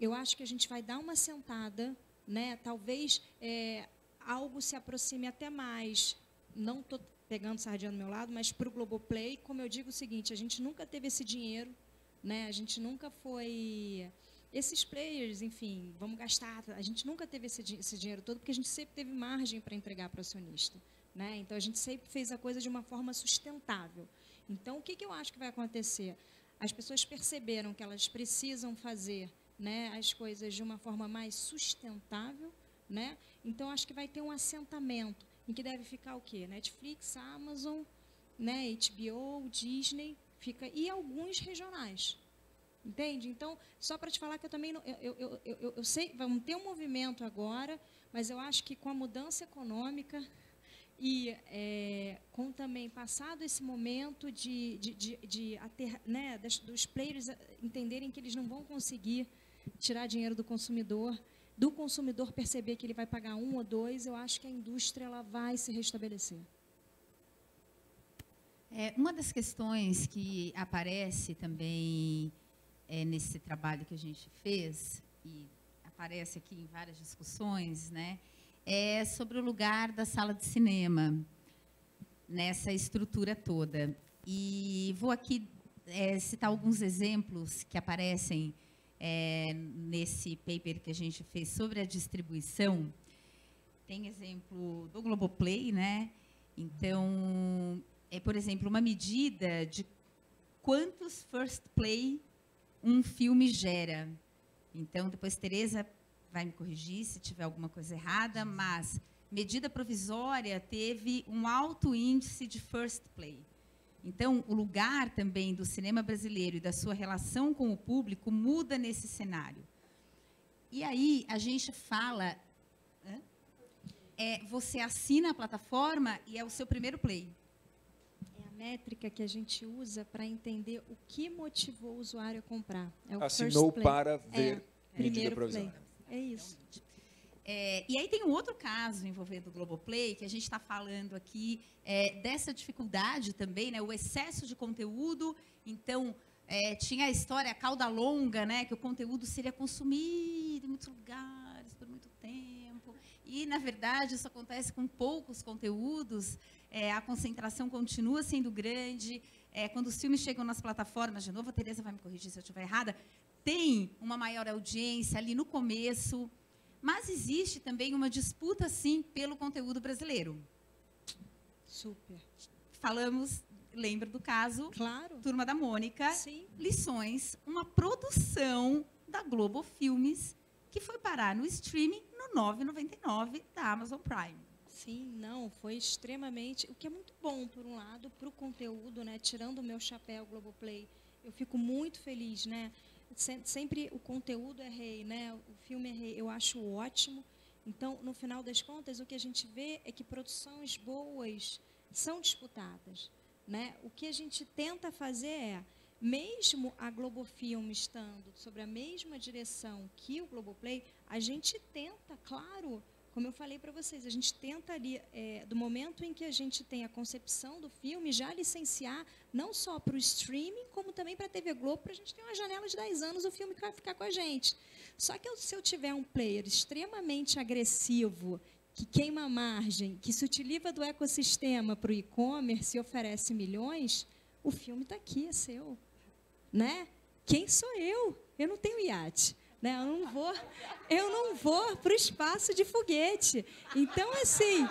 Eu acho que a gente vai dar uma sentada, né? Talvez algo se aproxime até mais. Não estou pegando sardinha do meu lado, mas para o Globoplay, como eu digo o seguinte, a gente nunca teve esse dinheiro, né? A gente nunca foi... Esses players, enfim, vamos gastar. A gente nunca teve esse dinheiro todo, porque a gente sempre teve margem para entregar para o acionista, né? Então, a gente sempre fez a coisa de uma forma sustentável. Então, o que, que eu acho que vai acontecer? As pessoas perceberam que elas precisam fazer, né, as coisas de uma forma mais sustentável, né? Então, acho que vai ter um assentamento em que deve ficar o quê? Netflix, Amazon, né, HBO, Disney, fica, e alguns regionais. Entende? Então, só para te falar que eu também... Não, eu sei, vamos ter um movimento agora, mas eu acho que com a mudança econômica e com também passado esse momento né, dos players entenderem que eles não vão conseguir tirar dinheiro do consumidor perceber que ele vai pagar um ou dois, eu acho que a indústria ela vai se restabelecer. Uma das questões que aparece também... nesse trabalho que a gente fez, e aparece aqui em várias discussões, né, é sobre o lugar da sala de cinema nessa estrutura toda. E vou aqui citar alguns exemplos que aparecem nesse paper que a gente fez sobre a distribuição. Tem exemplo do Globoplay, né? Então, por exemplo, uma medida de quantos first play um filme gera. Então, depois Teresa vai me corrigir se tiver alguma coisa errada, mas Medida Provisória teve um alto índice de first play. Então, o lugar também do cinema brasileiro e da sua relação com o público muda nesse cenário. E aí, a gente fala... você assina a plataforma e é o seu primeiro play. Métrica que a gente usa para entender o que motivou o usuário a comprar. É o assinou para ver Medida Provisória. É isso. E aí tem um outro caso envolvendo o Globoplay, que a gente está falando aqui dessa dificuldade também, né, o excesso de conteúdo. Então, tinha a história, a cauda longa, né, que o conteúdo seria consumido em muitos lugares, por muito tempo. E, na verdade, isso acontece com poucos conteúdos. A concentração continua sendo grande. Quando os filmes chegam nas plataformas, de novo, a Teresa vai me corrigir se eu estiver errada, tem uma maior audiência ali no começo, mas existe também uma disputa, sim, pelo conteúdo brasileiro. Super. Falamos, lembra do caso? Claro. Turma da Mônica, sim. Lições, uma produção da Globo Filmes, que foi parar no streaming no R$ 9,99 da Amazon Prime. Sim, não, foi extremamente... O que é muito bom, por um lado, para o conteúdo, né? Tirando o meu chapéu Globoplay, eu fico muito feliz, né? Sempre o conteúdo é rei, né? O filme é rei, eu acho ótimo. Então, no final das contas, o que a gente vê é que produções boas são disputadas, né? O que a gente tenta fazer é, mesmo a Globo Filmes estando sobre a mesma direção que o Globoplay, a gente tenta, claro... Como eu falei para vocês, a gente tenta ali, do momento em que a gente tem a concepção do filme, já licenciar não só para o streaming, como também para a TV Globo, para a gente ter uma janela de 10 anos, o filme que vai ficar com a gente. Só que se eu tiver um player extremamente agressivo, que queima a margem, que se utiliza do ecossistema para o e-commerce e oferece milhões, o filme está aqui, é seu, né? quem sou eu? Eu não tenho iate, né? Eu não vou para o espaço de foguete. Então, assim,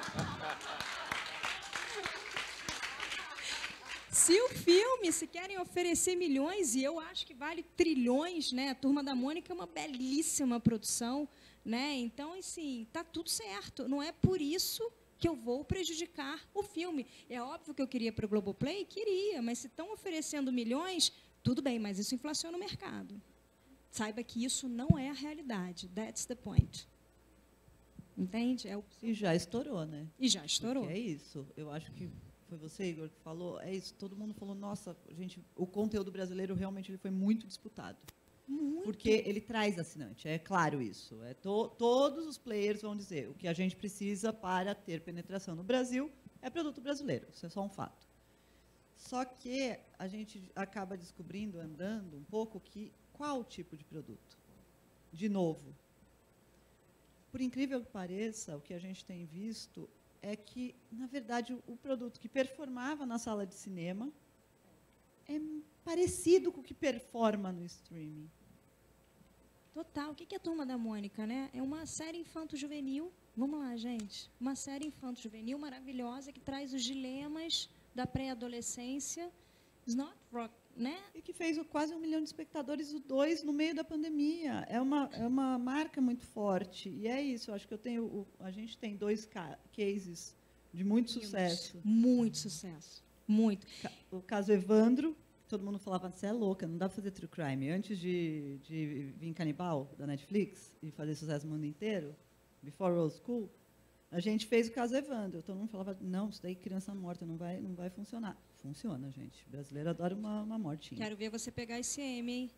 se o filme, se querem oferecer milhões, e eu acho que vale trilhões, né? A Turma da Mônica é uma belíssima produção, né? Então, assim, tá tudo certo. Não é por isso que eu vou prejudicar o filme. É óbvio que eu queria para o Globoplay? Queria, mas se estão oferecendo milhões, tudo bem, mas isso inflaciona o mercado. Saiba que isso não é a realidade. That's the point. Entende? É o... E já estourou, né? E já estourou. Porque é isso. Eu acho que foi você, Igor, que falou. É isso. Todo mundo falou, nossa, gente, o conteúdo brasileiro realmente ele foi muito disputado. Muito. Porque ele traz assinante, é claro isso. É todos os players vão dizer o que a gente precisa para ter penetração no Brasil é produto brasileiro, isso é só um fato. Só que a gente acaba descobrindo, andando um pouco, que qual tipo de produto? De novo, por incrível que pareça, o que a gente tem visto é que, na verdade, o produto que performava na sala de cinema é parecido com o que performa no streaming. Total. O que é a Turma da Mônica, né? É uma série infanto-juvenil. Vamos lá, gente. Uma série infanto-juvenil maravilhosa que traz os dilemas da pré-adolescência. It's not rock, né? E que fez quase 1 milhão de espectadores, o 2 no meio da pandemia. É uma marca muito forte. E é isso. Eu acho que a gente tem 2 cases de muito sucesso. Muito sucesso. Muito. O caso Evandro, todo mundo falava, você é louca, não dá para fazer true crime. Antes de vir Canibal, da Netflix, e fazer sucesso no mundo inteiro, Before Old School, a gente fez o caso Evandro. Todo mundo falava, não, isso daí criança morta, não vai funcionar. Funciona, gente. O brasileiro adora uma mortinha. Quero ver você pegar ICM, hein?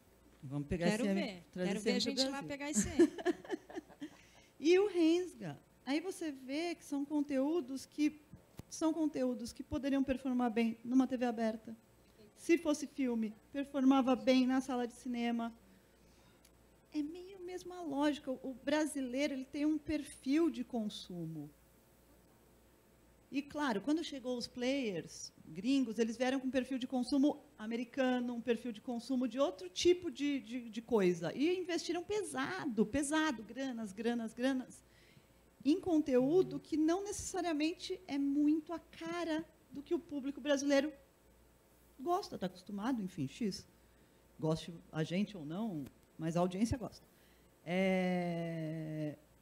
Vamos pegar ICM. Quero ver a gente lá pegar ICM. E o Rensga. Aí você vê que são conteúdos que poderiam performar bem numa TV aberta. Se fosse filme, performava bem na sala de cinema. É meio mesmo a lógica. O brasileiro ele tem um perfil de consumo. E, claro, quando chegou os players gringos, eles vieram com um perfil de consumo americano, um perfil de consumo de outro tipo de coisa. E investiram pesado, pesado, granas. Em conteúdo que não necessariamente é muito a cara do que o público brasileiro gosta, está acostumado, enfim, X. Goste a gente ou não, mas a audiência gosta.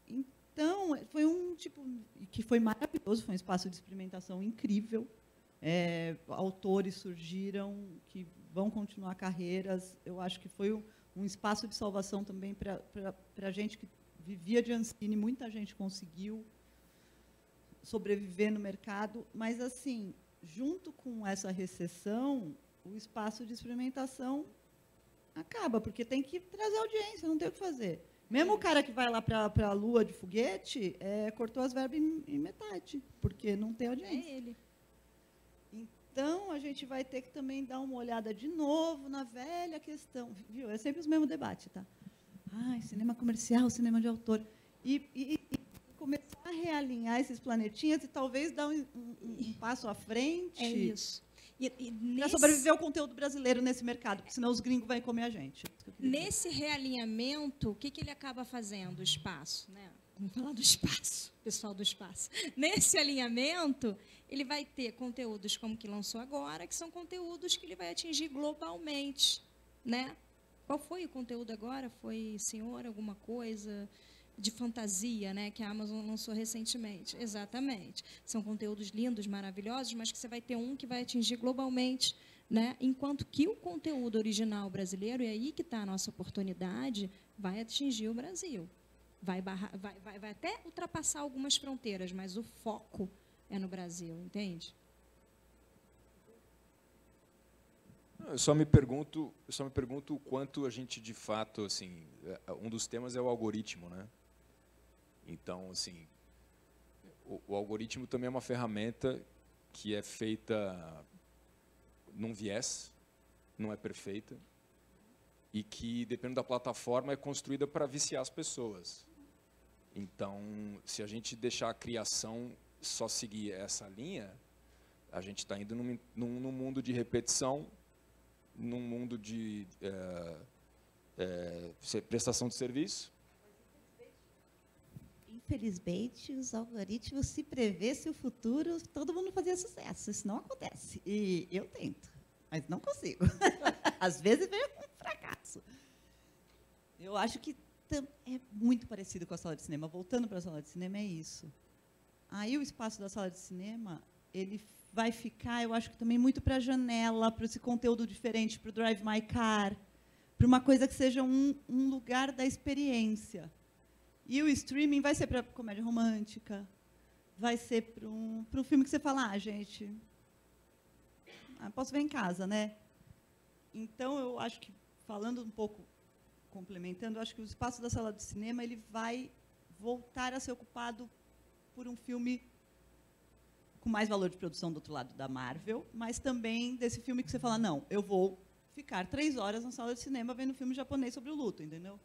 Então, foi um tipo que foi maravilhoso, foi um espaço de experimentação incrível. Autores surgiram que vão continuar carreiras. Eu acho que foi um espaço de salvação também para a gente que vivia de Ancine, muita gente conseguiu sobreviver no mercado, mas, assim, junto com essa recessão, o espaço de experimentação acaba, porque tem que trazer audiência, não tem o que fazer. Mesmo o cara que vai lá para a lua de foguete, cortou as verbas em metade, porque não tem audiência. É ele. Então, a gente vai ter que também dar uma olhada de novo na velha questão. Viu? É sempre o mesmo debate, tá? Ah, cinema comercial, cinema de autor. E começar a realinhar esses planetinhas e talvez dar um passo à frente. É isso. Para sobreviver ao conteúdo brasileiro nesse mercado, porque senão os gringos vão comer a gente. Nesse realinhamento, o que ele acaba fazendo? O espaço, né? Vamos falar do espaço, pessoal do espaço. Nesse alinhamento, ele vai ter conteúdos como o que lançou agora, que são conteúdos que ele vai atingir globalmente, né? Qual foi o conteúdo agora? Foi Senhor alguma coisa de fantasia, né, que a Amazon lançou recentemente. Exatamente. São conteúdos lindos, maravilhosos, mas que você vai ter um que vai atingir globalmente, né, enquanto que o conteúdo original brasileiro, e aí que está a nossa oportunidade, vai atingir o Brasil. Vai até ultrapassar algumas fronteiras, mas o foco é no Brasil, entende? Eu só me pergunto o quanto a gente, de fato, assim, um dos temas é o algoritmo, né? Então, assim, o algoritmo também é uma ferramenta que é feita num viés, não é perfeita, e que, dependendo da plataforma, é construída para viciar as pessoas. Então, se a gente deixar a criação só seguir essa linha, a gente está indo num mundo de repetição, num mundo de prestação de serviço? Infelizmente, os algoritmos, se prevêssem o futuro, todo mundo fazia sucesso. Isso não acontece. E eu tento, mas não consigo. Às vezes vem um fracasso. Eu acho que é muito parecido com a sala de cinema. Voltando para a sala de cinema, é isso. Aí o espaço da sala de cinema, ele vai ficar, eu acho que também muito para a janela, para esse conteúdo diferente, para o Drive My Car, para uma coisa que seja um lugar da experiência. E o streaming vai ser para comédia romântica, vai ser para um filme que você fala, gente, posso ver em casa, né? Então, eu acho que, falando um pouco, complementando, eu acho que o espaço da sala de cinema ele vai voltar a ser ocupado por um filme com mais valor de produção do outro lado da Marvel, mas também desse filme que você fala, não, eu vou ficar 3 horas na sala de cinema vendo um filme japonês sobre o luto, entendeu?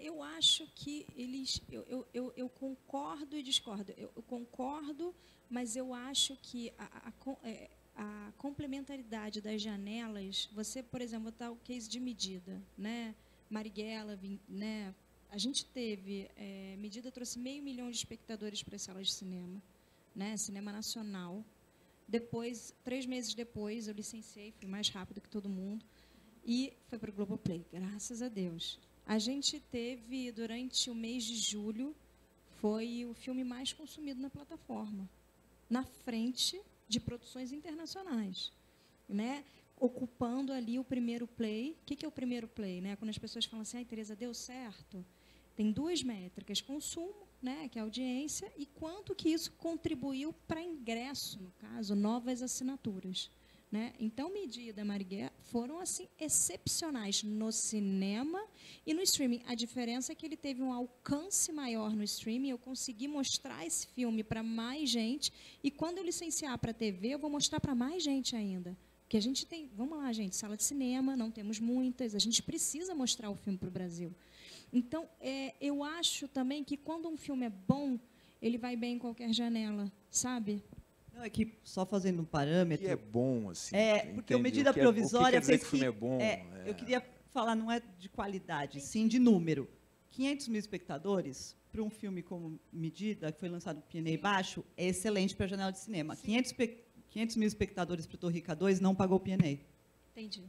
Eu acho que eles... Eu concordo e discordo. Eu concordo, mas eu acho que a complementaridade das janelas, você, por exemplo, está o case de Medida, né? Marighella, né? A gente teve... Medida trouxe 500 mil de espectadores para as salas de cinema, né? Cinema nacional. Depois, 3 meses depois, eu licenciei, fui mais rápido que todo mundo, e foi para o Globoplay, graças a Deus. A gente teve, durante o mês de julho, foi o filme mais consumido na plataforma, na frente de produções internacionais, né? Ocupando ali o primeiro play. O que é o primeiro play, né? Quando as pessoas falam assim, ai, Teresa, deu certo. Tem 2 métricas, consumo, né, que é a audiência, e quanto que isso contribuiu para ingresso, no caso, novas assinaturas, né? Então, Medida, Marighella foram assim excepcionais no cinema e no streaming. A diferença é que ele teve um alcance maior no streaming, eu consegui mostrar esse filme para mais gente, e quando eu licenciar para a TV, eu vou mostrar para mais gente ainda. Porque a gente tem, vamos lá, gente, sala de cinema, não temos muitas, a gente precisa mostrar o filme para o Brasil. Então, eu acho também que quando um filme é bom, ele vai bem em qualquer janela, sabe? Não, é que só fazendo um parâmetro... Que é bom, assim. Porque a Medida Provisória... O que quer dizer que o filme é bom? Eu queria falar, não é de qualidade, sim de número. 500 mil espectadores, para um filme como Medida, que foi lançado com Pinei baixo, é excelente para a janela de cinema. 500 mil espectadores para o Torre Rica 2 não pagou o Pinei. Entendi.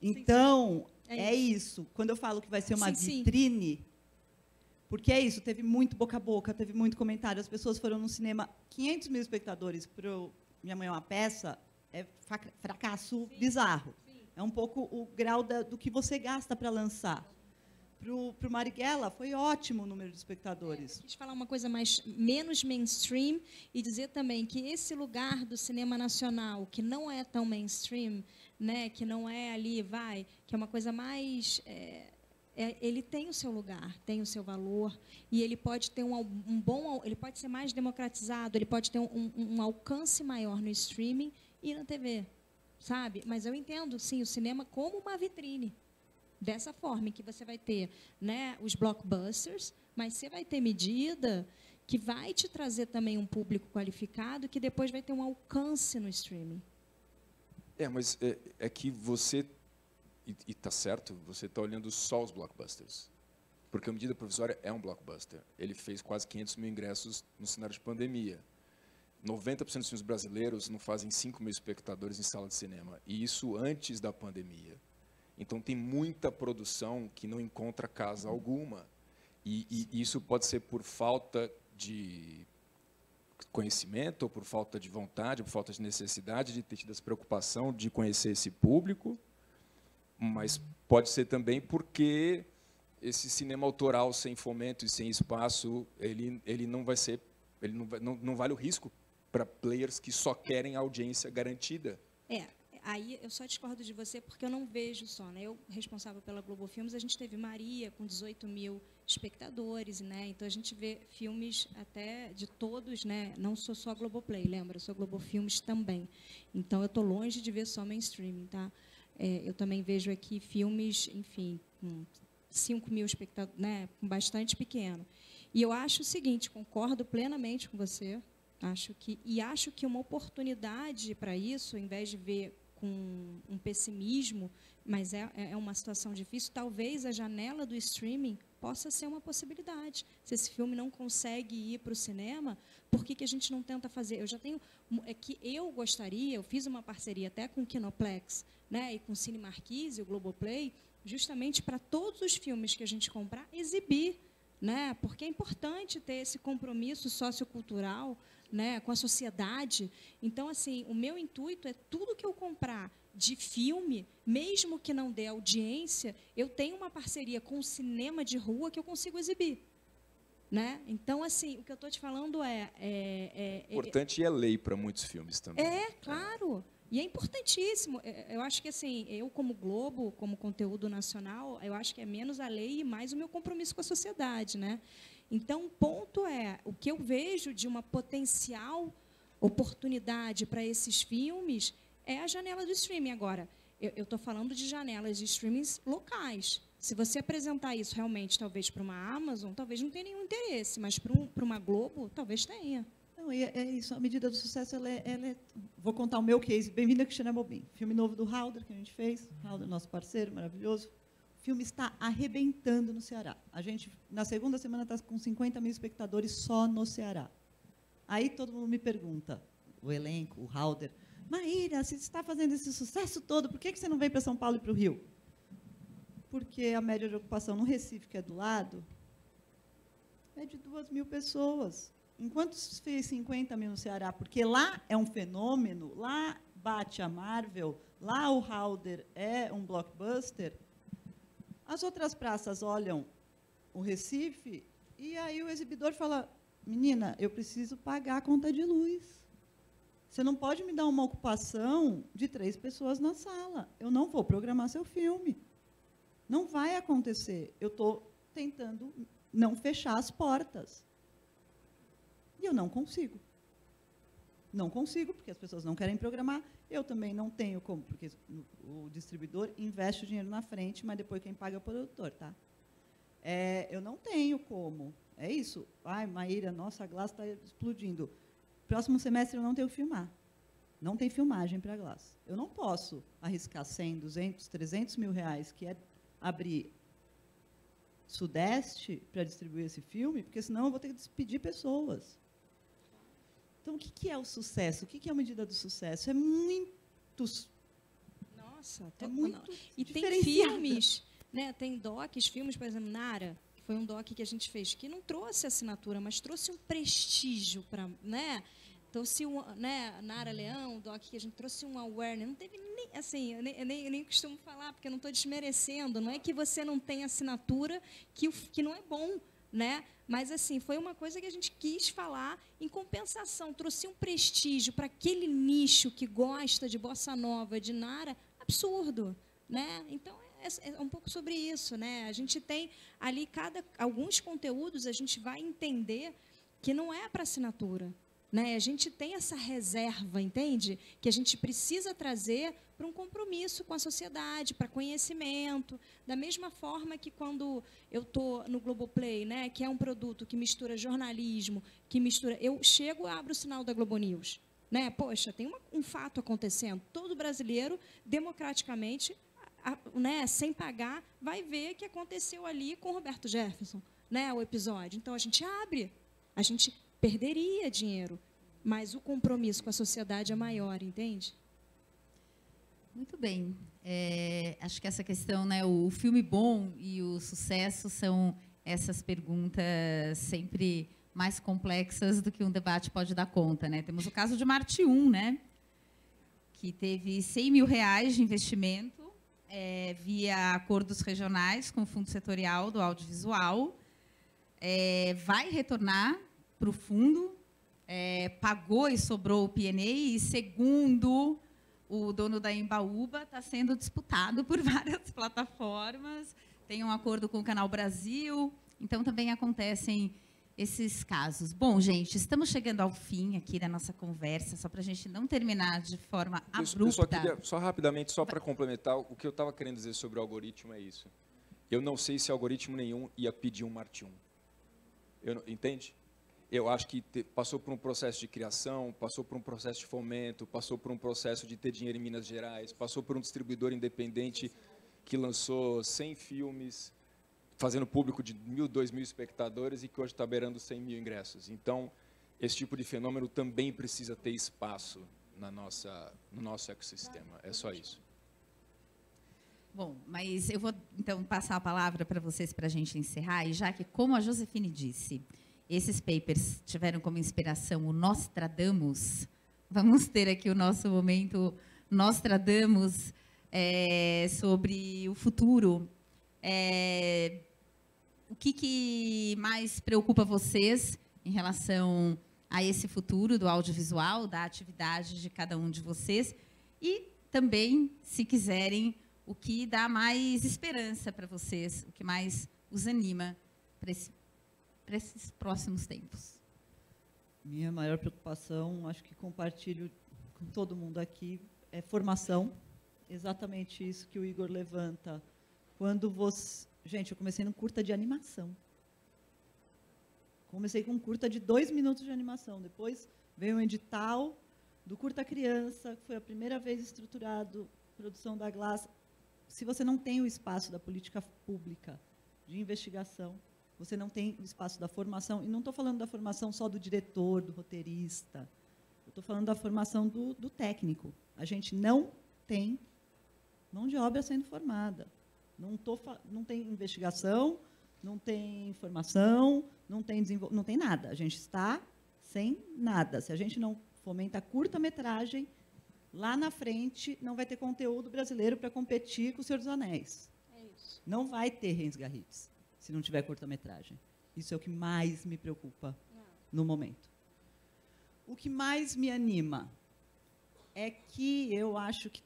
Então, é isso. Quando eu falo que vai ser uma vitrine... Porque é isso, teve muito boca a boca, teve muito comentário, as pessoas foram no cinema, 500 mil espectadores para Minha Mãe é uma Peça, é fracasso bizarro. Sim. É um pouco o grau do que você gasta para lançar. Para o Marighella, foi ótimo o número de espectadores. Eu quis falar uma coisa menos mainstream e dizer também que esse lugar do cinema nacional, que não é tão mainstream, né, que não é ali, que é uma coisa mais... ele tem o seu lugar, tem o seu valor, e ele pode ter um bom, ele pode ser mais democratizado, ele pode ter um alcance maior no streaming e na TV, sabe? Mas eu entendo, sim, o cinema como uma vitrine, dessa forma, em que você vai ter, né, os blockbusters, mas você vai ter Medida que vai te trazer também um público qualificado que depois vai ter um alcance no streaming. Mas é que você... E está certo, você está olhando só os blockbusters. Porque a Medida Provisória é um blockbuster. Ele fez quase 500 mil ingressos no cenário de pandemia. 90% dos filmes brasileiros não fazem 5 mil espectadores em sala de cinema. E isso antes da pandemia. Então, tem muita produção que não encontra casa alguma. E isso pode ser por falta de conhecimento, ou por falta de vontade, ou por falta de necessidade, de ter tido essa preocupação de conhecer esse público. Mas pode ser também porque esse cinema autoral sem fomento e sem espaço, ele não vai ser, não vale o risco para players que só querem audiência garantida. Aí eu só discordo de você porque eu não vejo só, né? Eu, responsável pela Globo Filmes, a gente teve Maria com 18 mil espectadores, né? Então a gente vê filmes até de todos, né? Não sou só Globoplay, lembra? Eu sou Globo Filmes também. Então eu tô longe de ver só mainstream, tá? Eu também vejo aqui filmes, enfim, com 5 mil espectadores, né, bastante pequeno. E eu acho o seguinte, concordo plenamente com você, acho que uma oportunidade para isso, em vez de ver com um pessimismo, mas é uma situação difícil, talvez a janela do streaming possa ser uma possibilidade. Se esse filme não consegue ir para o cinema, por que a gente não tenta fazer? Eu já tenho... É que eu gostaria, eu fiz uma parceria até com o Kinoplex, né, e com o Cine Marquise, o Globoplay, justamente para todos os filmes que a gente comprar, exibir, né, porque é importante ter esse compromisso sociocultural, né, com a sociedade. Então, assim, o meu intuito é tudo que eu comprar de filme, mesmo que não dê audiência, eu tenho uma parceria com o cinema de rua que eu consigo exibir. Né? Então, assim, o que eu estou te falando é importante, é lei para muitos filmes também. É, claro. E é importantíssimo. Eu acho que, assim, eu, como Globo, como conteúdo nacional, eu acho que é menos a lei e mais o meu compromisso com a sociedade. Né? Então, o ponto é, o que eu vejo de uma potencial oportunidade para esses filmes é a janela do streaming. Agora, eu estou falando de janelas de streamings locais. Se você apresentar isso realmente, talvez, para uma Amazon, talvez não tenha nenhum interesse, mas para uma Globo, talvez tenha. É isso, a medida do sucesso, ela é... Vou contar o meu case. Bem-vinda, Cristina Bobim. Filme novo do Hauder, que a gente fez. Hauder, nosso parceiro, maravilhoso. O filme está arrebentando no Ceará. A gente, na segunda semana, está com 50 mil espectadores só no Ceará. Aí todo mundo me pergunta, o elenco, o Hauder, Maíra, se você está fazendo esse sucesso todo, por que você não vem para São Paulo e para o Rio? Porque a média de ocupação no Recife, que é do lado, é de 2.000 pessoas. Enquanto fez 50 mil no Ceará, porque lá é um fenômeno, lá bate a Marvel, lá o Hauder é um blockbuster, as outras praças olham o Recife e aí o exibidor fala, menina, eu preciso pagar a conta de luz. Você não pode me dar uma ocupação de 3 pessoas na sala. Eu não vou programar seu filme. Não vai acontecer. Eu estou tentando não fechar as portas. E eu não consigo. Não consigo, porque as pessoas não querem programar. Eu também não tenho como, porque o distribuidor investe o dinheiro na frente, mas depois quem paga é o produtor. Tá? Eu não tenho como. É isso. Ai, Maíra, nossa, a Glaz está explodindo. Próximo semestre eu não tenho filmar. Não tem filmagem para a Glaz. Eu não posso arriscar 100, 200, 300 mil reais, que é abrir Sudeste para distribuir esse filme, porque senão eu vou ter que despedir pessoas. Então, o que é o sucesso? O que é a medida do sucesso? É muitos. Nossa, é muito. E tem filmes, né? Tem docs, filmes, por exemplo, Nara, que foi um doc que a gente fez, que não trouxe assinatura, mas trouxe um prestígio para, né? Trouxe um, né? Nara Leão, doc que a gente trouxe um awareness. Não teve nem, assim, eu nem costumo falar, porque eu não estou desmerecendo. Não é que você não tem assinatura que não é bom. Né? Mas, assim, foi uma coisa que a gente quis falar. Em compensação, trouxe um prestígio para aquele nicho que gosta de bossa nova, de Nara, absurdo. Né? Então, é um pouco sobre isso. Né? A gente tem ali alguns conteúdos, a gente vai entender que não é para assinatura. Né? A gente tem essa reserva, entende? Que a gente precisa trazer para um compromisso com a sociedade, para conhecimento. Da mesma forma que quando eu estou no Globoplay, né, que é um produto que mistura jornalismo, que mistura... Eu chego e abro o sinal da Globo News. Né? Poxa, tem um fato acontecendo. Todo brasileiro, democraticamente, né, sem pagar, vai ver que aconteceu ali com o Roberto Jefferson, né, o episódio. Então, a gente abre, a gente... Perderia dinheiro, mas o compromisso com a sociedade é maior, entende? Muito bem. Acho que essa questão, né, o filme bom e o sucesso são essas perguntas sempre mais complexas do que um debate pode dar conta, né? Temos o caso de Marte 1, né, que teve 100 mil reais de investimento via acordos regionais com o Fundo Setorial do Audiovisual. Vai retornar para o fundo, pagou e sobrou o P&A, e, segundo o dono da Embaúba, está sendo disputado por várias plataformas, tem um acordo com o Canal Brasil, então também acontecem esses casos. Bom, gente, estamos chegando ao fim aqui da nossa conversa, só para a gente não terminar de forma abrupta. Eu só queria, rapidamente, só para complementar, o que eu estava querendo dizer sobre o algoritmo é isso. Eu não sei se algoritmo nenhum ia pedir um Marte 1. Entende? eu acho que passou por um processo de criação, passou por um processo de fomento, passou por um processo de ter dinheiro em Minas Gerais, passou por um distribuidor independente que lançou 100 filmes, fazendo público de 1.000, 2.000 espectadores e que hoje está beirando 100.000 ingressos. Então, esse tipo de fenômeno também precisa ter espaço na no nosso ecossistema. É só isso. Bom, mas eu vou, então, passar a palavra para vocês para a gente encerrar. E já que, como a Joséphine disse, esses papers tiveram como inspiração o Nostradamus, vamos ter aqui o nosso momento Nostradamus sobre o futuro. O que mais preocupa vocês em relação a esse futuro do audiovisual, da atividade de cada um de vocês? E também, se quiserem, o que dá mais esperança para vocês, o que mais os anima para esses próximos tempos? Minha maior preocupação, acho que compartilho com todo mundo aqui, é formação. Exatamente isso que o Igor levanta. Quando você... Gente, eu comecei num curta de animação. Comecei com um curta de 2 minutos de animação. Depois veio um edital do Curta Criança, que foi a primeira vez estruturado, produção da Glaz. Se você não tem o espaço da política pública de investigação, você não tem o espaço da formação, e não estou falando da formação só do diretor, do roteirista, eu estou falando da formação do técnico. A gente não tem mão de obra sendo formada. Não tem investigação, não tem informação, não tem nada. A gente está sem nada. Se a gente não fomenta a curta-metragem, lá na frente não vai ter conteúdo brasileiro para competir com o Senhor dos Anéis. É isso. Não vai ter Reis Garrides, se não tiver curta-metragem. Isso é o que mais me preocupa no momento. O que mais me anima é que eu acho que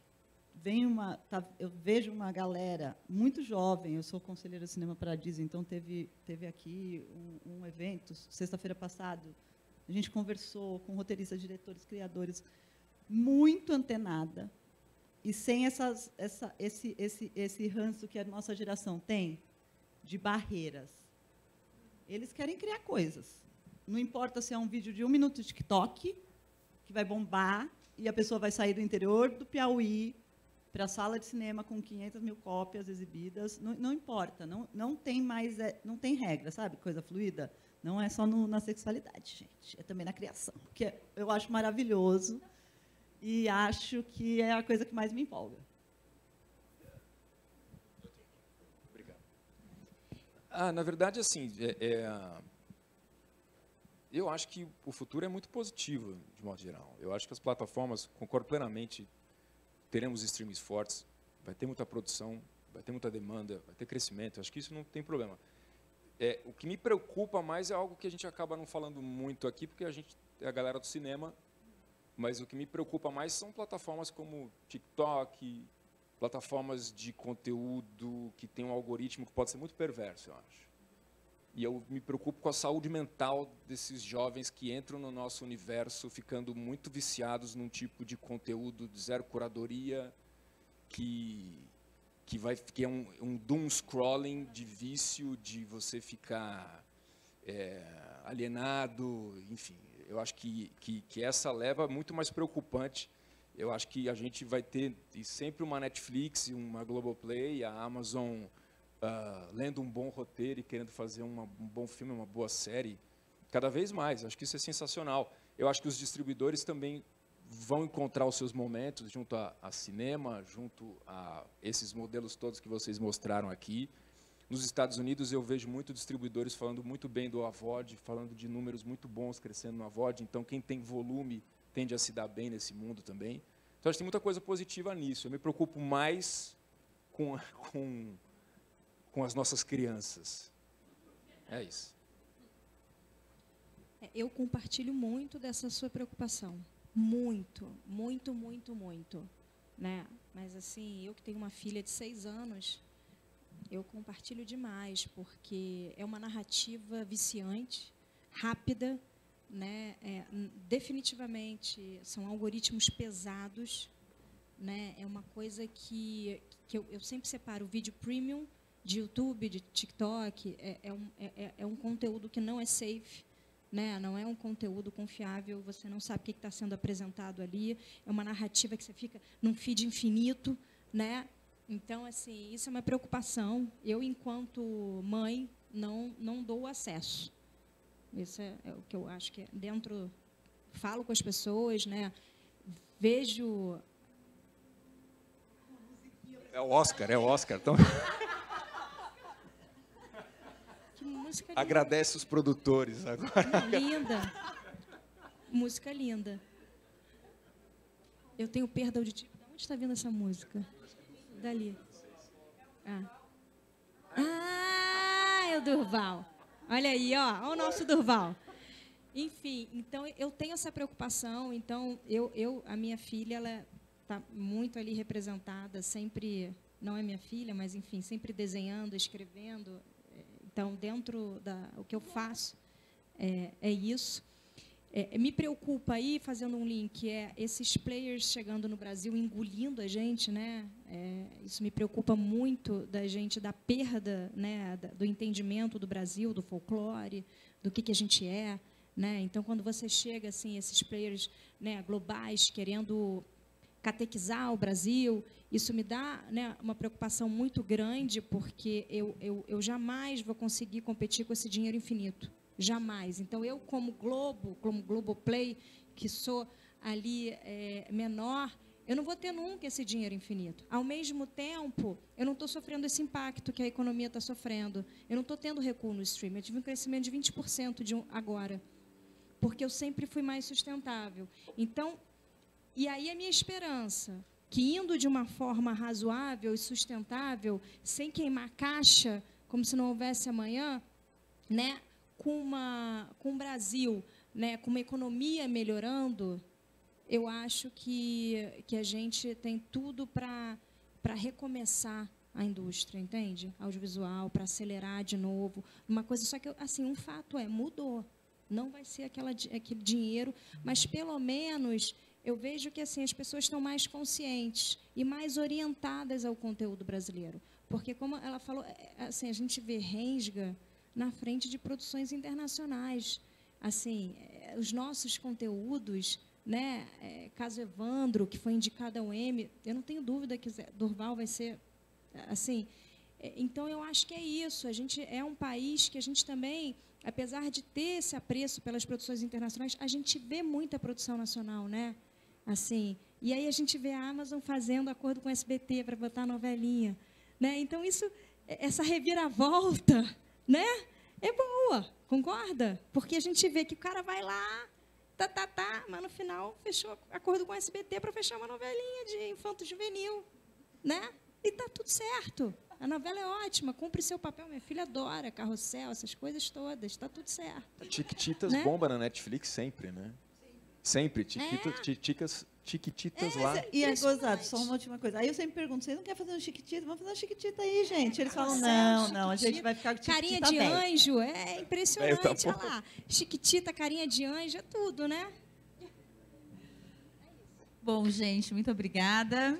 vem eu vejo uma galera muito jovem. Eu sou conselheira do Cinema Paradiso, então teve aqui um evento sexta-feira passada. A gente conversou com roteiristas, diretores, criadores, muito antenada e sem esse ranço que a nossa geração tem de barreiras. Eles querem criar coisas. Não importa se é um vídeo de 1 minuto de TikTok, que vai bombar e a pessoa vai sair do interior do Piauí para a sala de cinema com 500.000 cópias exibidas. Não importa, não tem mais, não tem regra, sabe? Coisa fluida. Não é só na sexualidade, gente. É também na criação, que eu acho maravilhoso. E acho que é a coisa que mais me empolga. Obrigado. Na verdade, assim, eu acho que o futuro é muito positivo, de modo geral. Eu acho que as plataformas, concordo plenamente, teremos streams fortes, vai ter muita produção, vai ter muita demanda, vai ter crescimento. Eu acho que isso não tem problema. O que me preocupa mais é algo que a gente acaba não falando muito aqui, porque a galera do cinema... Mas o que me preocupa mais são plataformas como TikTok, plataformas de conteúdo que tem um algoritmo que pode ser muito perverso, eu acho. E eu me preocupo com a saúde mental desses jovens que entram no nosso universo ficando muito viciados num tipo de conteúdo de zero curadoria, que é um doom scrolling de vício, de você ficar alienado, enfim. Eu acho que essa leva é muito mais preocupante. Eu acho que a gente vai ter sempre uma Netflix, uma Globoplay, a Amazon lendo um bom roteiro e querendo fazer um bom filme, uma boa série, cada vez mais. Acho que isso é sensacional. Eu acho que os distribuidores também vão encontrar os seus momentos junto a cinema, junto a esses modelos todos que vocês mostraram aqui. Nos Estados Unidos, eu vejo muitos distribuidores falando muito bem do Avod, falando de números muito bons crescendo no Avod. Então, quem tem volume tende a se dar bem nesse mundo também. Então, acho que tem muita coisa positiva nisso. Eu me preocupo mais com as nossas crianças. É isso. Eu compartilho muito dessa sua preocupação. Muito, muito, muito, muito. Né? Mas, assim, eu que tenho uma filha de 6 anos... Eu compartilho demais, porque é uma narrativa viciante, rápida, né? Definitivamente são algoritmos pesados, né? É uma coisa que eu sempre separo o vídeo premium de YouTube, de TikTok, é um conteúdo que não é safe, né? Não é um conteúdo confiável, você não sabe o que está sendo apresentado ali, é uma narrativa que você fica num feed infinito, né? Então, assim, isso é uma preocupação. Eu, enquanto mãe, não dou acesso. Isso é o que eu acho que é dentro... Falo com as pessoas, né? Vejo... É o Oscar, Então... Que música linda. Agradece os produtores agora. Linda. Música linda. Eu tenho perda auditiva. De onde está vindo essa música? Dali. Ah, é o Durval. Olha aí, ó, olha o nosso Durval. Enfim, então eu tenho essa preocupação. Então a minha filha, ela está muito ali representada, sempre, não é minha filha, mas enfim, sempre desenhando, escrevendo. Então, dentro da o que eu faço é isso. Me preocupa aí, fazendo um link, esses players chegando no Brasil, engolindo a gente, né? Isso me preocupa muito, da perda, né? Do entendimento do Brasil, do folclore, do que a gente é, né? Então, quando você chega assim, esses players, né, globais, querendo catequizar o Brasil, isso me dá, né, uma preocupação muito grande, porque eu jamais vou conseguir competir com esse dinheiro infinito. Jamais. Então, eu, como Globo, como Globoplay, que sou ali menor, eu não vou ter nunca esse dinheiro infinito. Ao mesmo tempo, eu não estou sofrendo esse impacto que a economia está sofrendo. Eu não estou tendo recuo no streaming. Eu tive um crescimento de 20% agora, porque eu sempre fui mais sustentável. Então, e aí a minha esperança, que indo de uma forma razoável e sustentável, sem queimar caixa, como se não houvesse amanhã, né? Com o Brasil, né, com uma economia melhorando, eu acho que a gente tem tudo para recomeçar a indústria, entende? Audiovisual, para acelerar de novo. Uma coisa só que, assim, um fato mudou. Não vai ser aquele dinheiro, mas, pelo menos, eu vejo que, assim, as pessoas estão mais conscientes e mais orientadas ao conteúdo brasileiro. Porque, como ela falou, assim, a gente vê Renga na frente de produções internacionais. Assim, os nossos conteúdos, né? Caso Evandro, que foi indicado ao Emmy, eu não tenho dúvida que Durval vai ser assim. Então, eu acho que é isso. A gente é um país que a gente também, apesar de ter esse apreço pelas produções internacionais, a gente vê muita produção nacional, né? Assim, e aí a gente vê a Amazon fazendo acordo com o SBT para botar novelinha, né? Então, isso, essa reviravolta, né? É boa, concorda? Porque a gente vê que o cara vai lá, mas no final fechou acordo com o SBT para fechar uma novelinha de infanto juvenil, né? E tá tudo certo. A novela é ótima, cumpre seu papel. Minha filha adora Carrossel, essas coisas todas, tá tudo certo. Chiquititas, né? Bomba na Netflix sempre, né? Sempre, Chiquititas lá. E é gozado, só uma última coisa. Aí eu sempre pergunto, vocês não querem fazer um Chiquitita? Vamos fazer um Chiquitita aí, gente. Eles falam, não, a gente vai ficar com Chiquitita. Carinha de anjo, é impressionante. Olha lá, Chiquitita, carinha de anjo, é tudo, né? Bom, gente, muito obrigada.